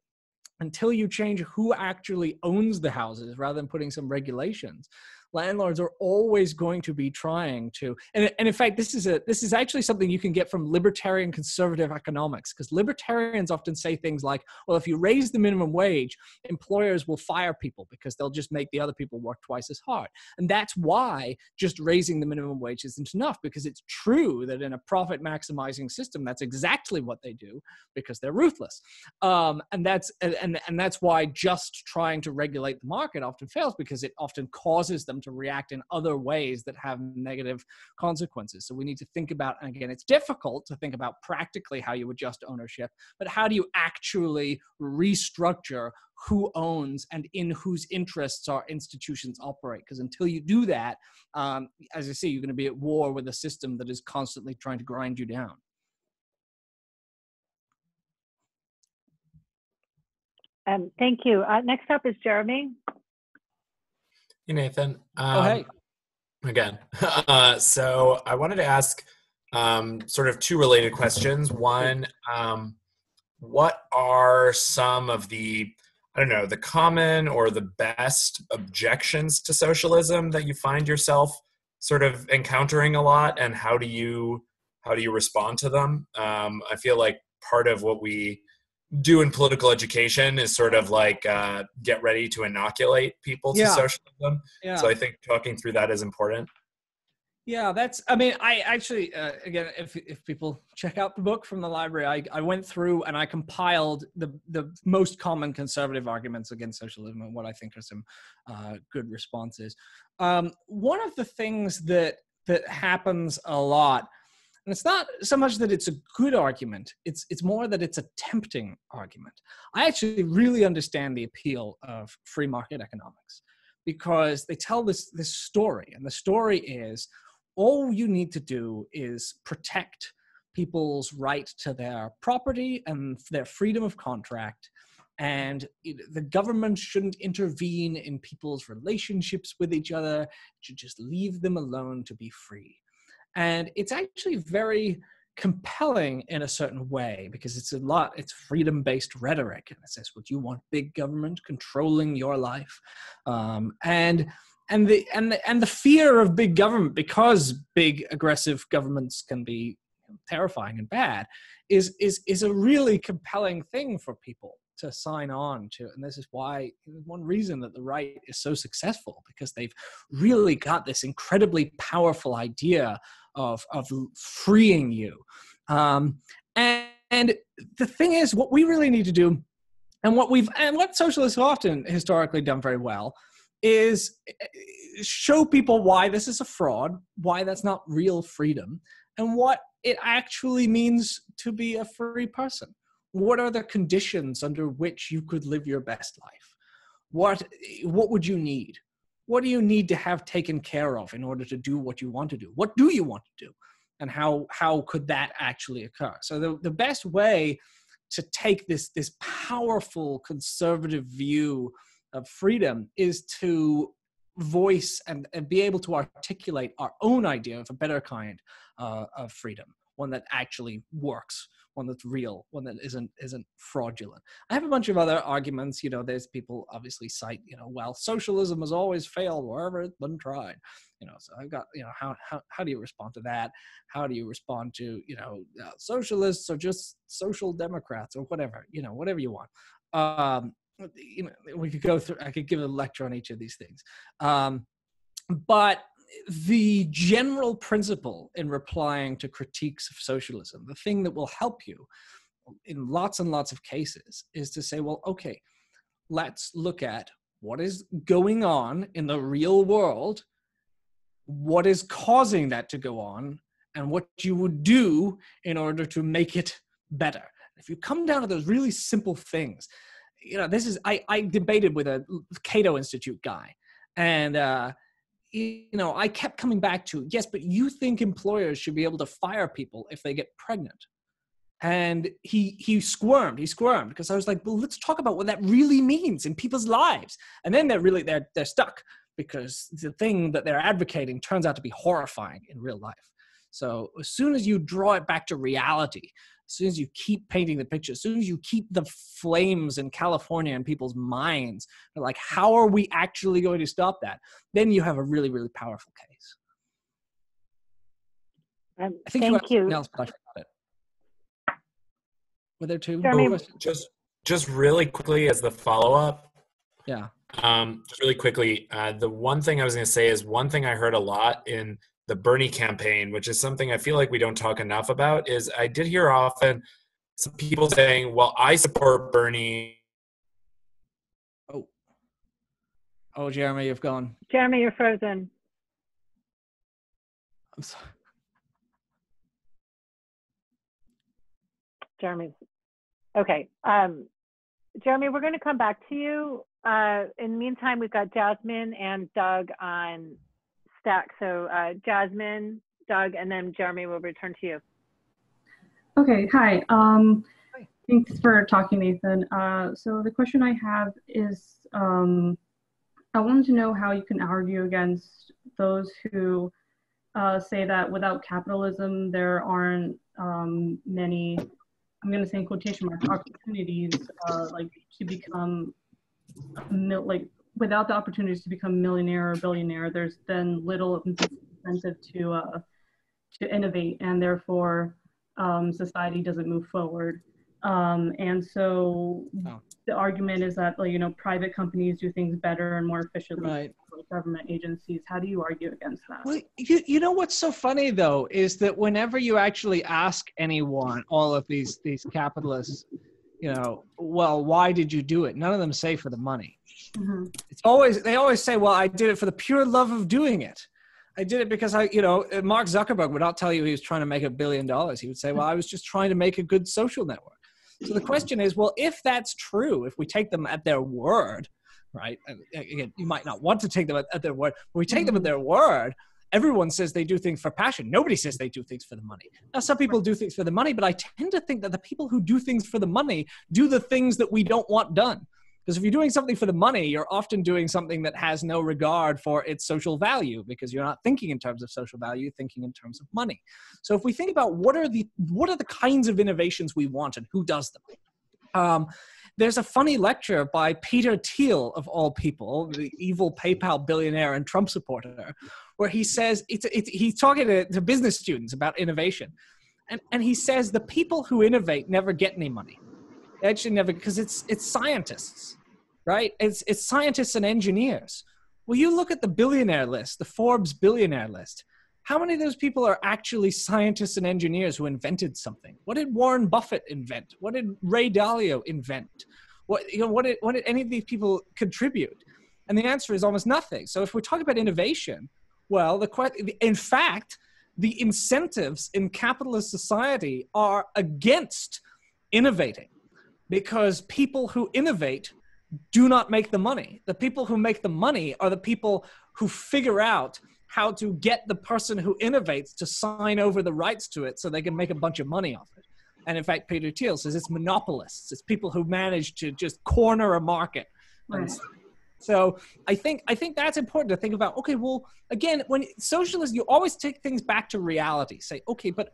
Until you change who actually owns the houses rather than putting some regulations, landlords are always going to be trying to, and in fact, this is actually something you can get from libertarian conservative economics, because libertarians often say things like, well, if you raise the minimum wage, employers will fire people because they'll just make the other people work twice as hard. And that's why just raising the minimum wage isn't enough, because it's true that in a profit maximizing system, that's exactly what they do, because they're ruthless. And that's why just trying to regulate the market often fails, because it often causes them to react in other ways that have negative consequences. So we need to think about, and again, it's difficult to think about practically how you adjust ownership, but how do you actually restructure who owns and in whose interests our institutions operate? Because until you do that, as I say, you're going to be at war with a system that is constantly trying to grind you down. Thank you. Next up is Jeremy. Hey, Nathan. Hey. Again. So I wanted to ask sort of two related questions. One, what are some of the, the common or the best objections to socialism that you find yourself sort of encountering a lot, and how do you respond to them? I feel like part of what we do in political education is sort of like get ready to inoculate people to socialism. Yeah. So I think talking through that is important. Yeah, that's, I actually, again, if people check out the book from the library, I went through and I compiled the most common conservative arguments against socialism and what I think are some good responses. One of the things that happens a lot, and it's not so much that it's a good argument, it's more that it's a tempting argument. I actually really understand the appeal of free market economics, because they tell this story, and the story is all you need to do is protect people's right to their property and their freedom of contract, and the government shouldn't intervene in people's relationships with each other. It should just leave them alone to be free. And it's actually very compelling in a certain way, because it's freedom-based rhetoric. And it says, well, do you want big government controlling your life? And the fear of big government, because big aggressive governments can be terrifying and bad, is a really compelling thing for people to sign on to. And this is why, one reason that the right is so successful, because they've really got this incredibly powerful idea of freeing you. And the thing is, what we really need to do, and what socialists have often historically done very well, is show people why this is a fraud, why that's not real freedom, and what it actually means to be a free person. What are the conditions under which you could live your best life? What would you need? What do you need to have taken care of in order to do what you want to do? What do you want to do? And how could that actually occur? So the best way to take this powerful conservative view of freedom is to voice and be able to articulate our own idea of a better kind of freedom, one that actually works, one that's real, one that isn't fraudulent. I have a bunch of other arguments. You know, there's people obviously cite, you know, well, socialism has always failed wherever it's been tried. You know, so I've got, you know, how do you respond to that? How do you respond to, you know, socialists or just social democrats or whatever, you know, whatever you want. You know, we could go through, I could give a lecture on each of these things. But the general principle in replying to critiques of socialism, the thing that will help you in lots and lots of cases, is to say, well, okay, let's look at what is going on in the real world, what is causing that to go on, and what you would do in order to make it better. If you come down to those really simple things, you know, this is, I debated with a Cato Institute guy, and you know, I kept coming back to, yes, but you think employers should be able to fire people if they get pregnant. And he squirmed because I was like, well, let's talk about what that really means in people's lives. And then they're stuck because the thing that they're advocating turns out to be horrifying in real life. So as soon as you draw it back to reality, as soon as you keep painting the picture, as soon as you keep the flames in California in people's minds, they're like, how are we actually going to stop that? Then you have a really, really powerful case. I think thank you. Else, but I forgot it. Were there two? Jeremy. Just really quickly as the follow-up. Yeah. Just really quickly, the one thing I was going to say is one thing I heard a lot in the Bernie campaign, which is something I feel like we don't talk enough about, is I did hear often some people saying, well, I support Bernie. Oh, Jeremy, you've gone. Jeremy, you're frozen. I'm sorry. Jeremy. Okay. Jeremy, we're going to come back to you. In the meantime, we've got Jasmine and Doug on stack. So Jasmine, Doug, and then Jeremy will return to you. Okay, hi. Hi. Thanks for talking, Nathan. So the question I have is, I wanted to know how you can argue against those who say that without capitalism, there aren't many, I'm going to say in quotation marks, opportunities like to become, like, without the opportunities to become millionaire or billionaire, there's then little incentive to innovate, and therefore society doesn't move forward. And so the argument is that, like, you know, private companies do things better and more efficiently than government agencies. How do you argue against that? Well, you know what's so funny though is that whenever you actually ask anyone, all of these capitalists, you know, well, why did you do it? None of them say for the money. Mm-hmm. They always say, well, I did it for the pure love of doing it. I did it because you know, Mark Zuckerberg would not tell you he was trying to make $1 billion. He would say, well, I was just trying to make a good social network. So the question is, well, if that's true, if we take them at their word, right? And again, you might not want to take them at their word, but we take them at their word. Everyone says they do things for passion. Nobody says they do things for the money. Now, some people do things for the money, but I tend to think that the people who do things for the money do the things that we don't want done. Because if you're doing something for the money, you're often doing something that has no regard for its social value, because you're not thinking in terms of social value, you're thinking in terms of money. So if we think about what are the kinds of innovations we want and who does them, there's a funny lecture by Peter Thiel, of all people, the evil PayPal billionaire and Trump supporter, where he says, he's talking to business students about innovation. And he says the people who innovate never get any money. They actually never, because it's scientists, right? It's scientists and engineers. Well, you look at the billionaire list, the Forbes billionaire list, How many of those people are actually scientists and engineers who invented something? What did Warren Buffett invent? What did Ray Dalio invent? What did any of these people contribute? And the answer is almost nothing. So if we're talking about innovation, well, in fact, the incentives in capitalist society are against innovating, because people who innovate do not make the money. The people who make the money are the people who figure out how to get the person who innovates to sign over the rights to it so they can make a bunch of money off it. And in fact, Peter Thiel says it's monopolists. It's people who manage to just corner a market. Right. So I think that's important to think about. Okay, well, again, when socialists, you always take things back to reality. Say, okay, but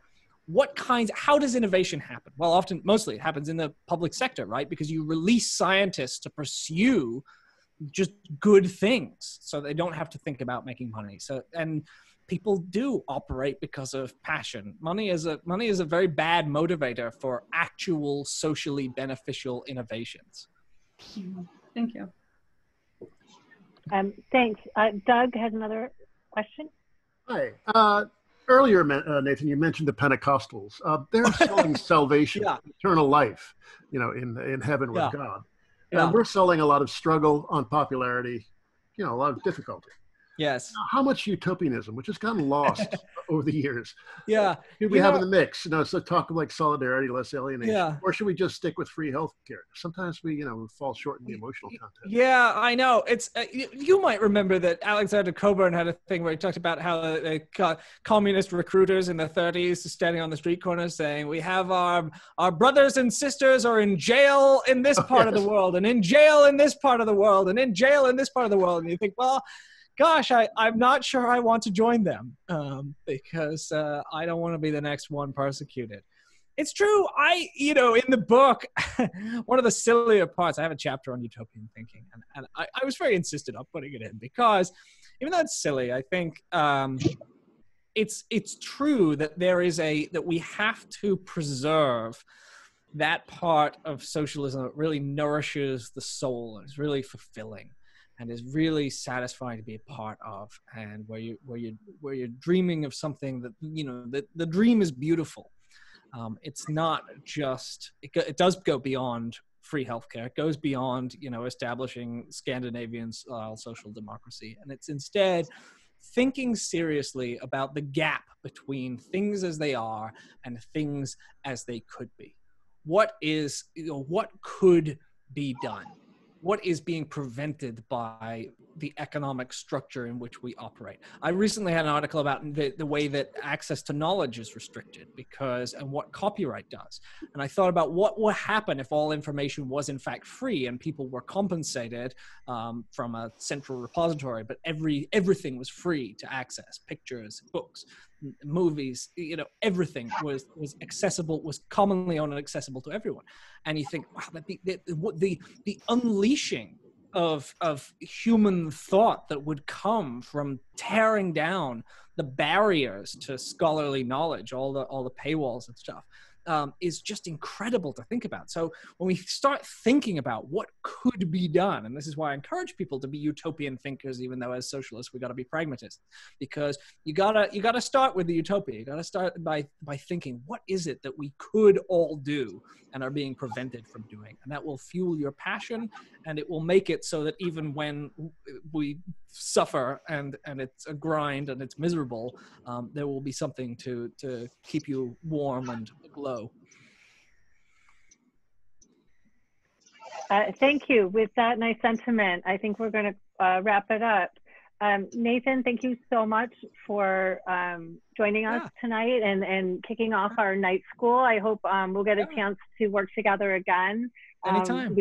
how does innovation happen? Well, mostly it happens in the public sector, right? Because you release scientists to pursue just good things, so they don't have to think about making money. So, and people do operate because of passion. Money is a very bad motivator for actual socially beneficial innovations. Thank you. Thanks. Doug has another question. Hi. Earlier, Nathan, you mentioned the Pentecostals. They're selling salvation, yeah, eternal life, you know, in heaven, yeah, with God. Yeah. We're selling a lot of struggle on popularity, you know, a lot of difficulty. Yes. How much utopianism, which has gotten lost over the years, yeah, do we have in the mix? You know, so talk of like solidarity, less alienation, yeah, or should we just stick with free healthcare? Sometimes we, you know, fall short in the emotional content. Yeah, I know. It's you might remember that Alexander Coburn had a thing where he talked about how communist recruiters in the 30s standing on the street corners saying, "We have our brothers and sisters are in jail in this part, yes, of the world, and in jail in this part of the world, and in jail in this part of the world," and you think, well, gosh, I'm not sure I want to join them because I don't want to be the next one persecuted. It's true. You know, in the book, one of the sillier parts, I have a chapter on utopian thinking, and I was very insistent on putting it in because even though it's silly, I think it's true that that we have to preserve that part of socialism that really nourishes the soul and is really fulfilling and is really satisfying to be a part of, and where you're dreaming of something that, you know, the dream is beautiful. It's not just, it does go beyond free healthcare. It goes beyond, you know, establishing Scandinavian style social democracy. And it's instead thinking seriously about the gap between things as they are and things as they could be. What could be done? What is being prevented by the economic structure in which we operate? I recently had an article about the way that access to knowledge is restricted and what copyright does. And I thought about what would happen if all information was in fact free and people were compensated from a central repository, but everything was free to access: pictures, books, movies, you know, everything was accessible, was commonly owned and accessible to everyone. And you think, wow, the unleashing of human thought that would come from tearing down the barriers to scholarly knowledge, all the paywalls and stuff, is just incredible to think about. So when we start thinking about what could be done, and this is why I encourage people to be utopian thinkers, even though as socialists, we got to be pragmatists, because you gotta start with the utopia. You gotta start by thinking, what is it that we could all do and are being prevented from doing? And that will fuel your passion, and it will make it so that even when we suffer and it's a grind and it's miserable, there will be something to keep you warm and glow. Thank you. With that nice sentiment, I think we're going to wrap it up. Nathan, thank you so much for joining us, yeah, tonight and kicking off our night school. I hope we'll get a chance to work together again. Anytime.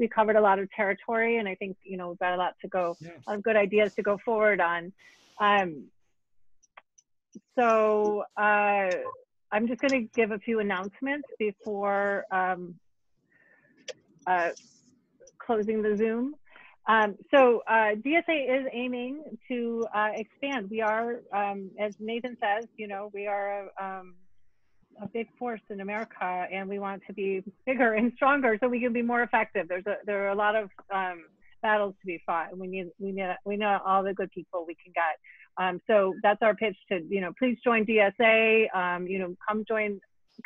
We covered a lot of territory, and I think, you know, we've got a lot to go, yes, a lot of good ideas to go forward on. So I'm just going to give a few announcements before closing the Zoom. So DSA is aiming to expand. We are, as Nathan says, you know, we are a big force in America, and we want to be bigger and stronger so we can be more effective. There are a lot of battles to be fought, and we need all the good people we can get. So that's our pitch to, please join DSA,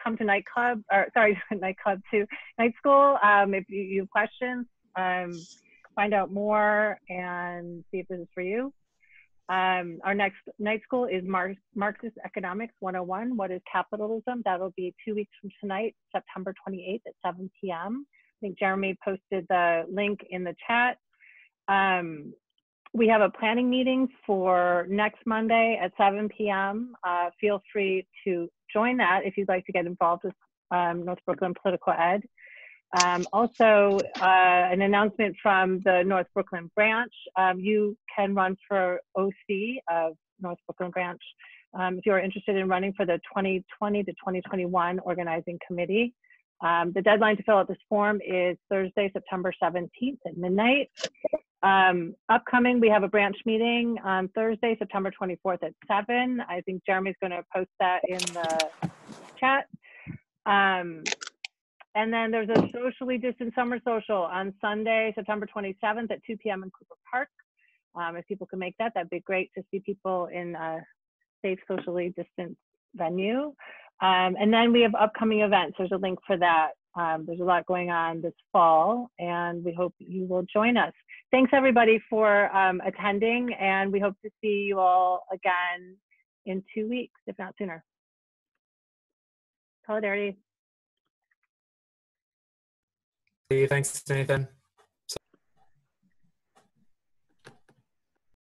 come to night club, or sorry, night school. If you have questions, find out more and see if this is for you. Our next night school is Marxist Economics 101, What is Capitalism? That'll be 2 weeks from tonight, September 28th at 7 p.m. I think Jeremy posted the link in the chat. We have a planning meeting for next Monday at 7 p.m. Feel free to join that if you'd like to get involved with North Brooklyn Political Ed. Also, an announcement from the North Brooklyn branch. You can run for OC of North Brooklyn branch if you're interested in running for the 2020 to 2021 organizing committee. The deadline to fill out this form is Thursday, September 17th at midnight. Upcoming, we have a branch meeting on Thursday, September 24th at 7. I think Jeremy's going to post that in the chat. And then there's a socially distant summer social on Sunday, September 27th at 2 p.m. in Cooper Park. If people can make that, that'd be great to see people in a safe, socially distant venue. And then we have upcoming events. There's a link for that. There's a lot going on this fall, and we hope you will join us. Thanks everybody for attending, and we hope to see you all again in 2 weeks, if not sooner. Solidarity. Thanks, Nathan.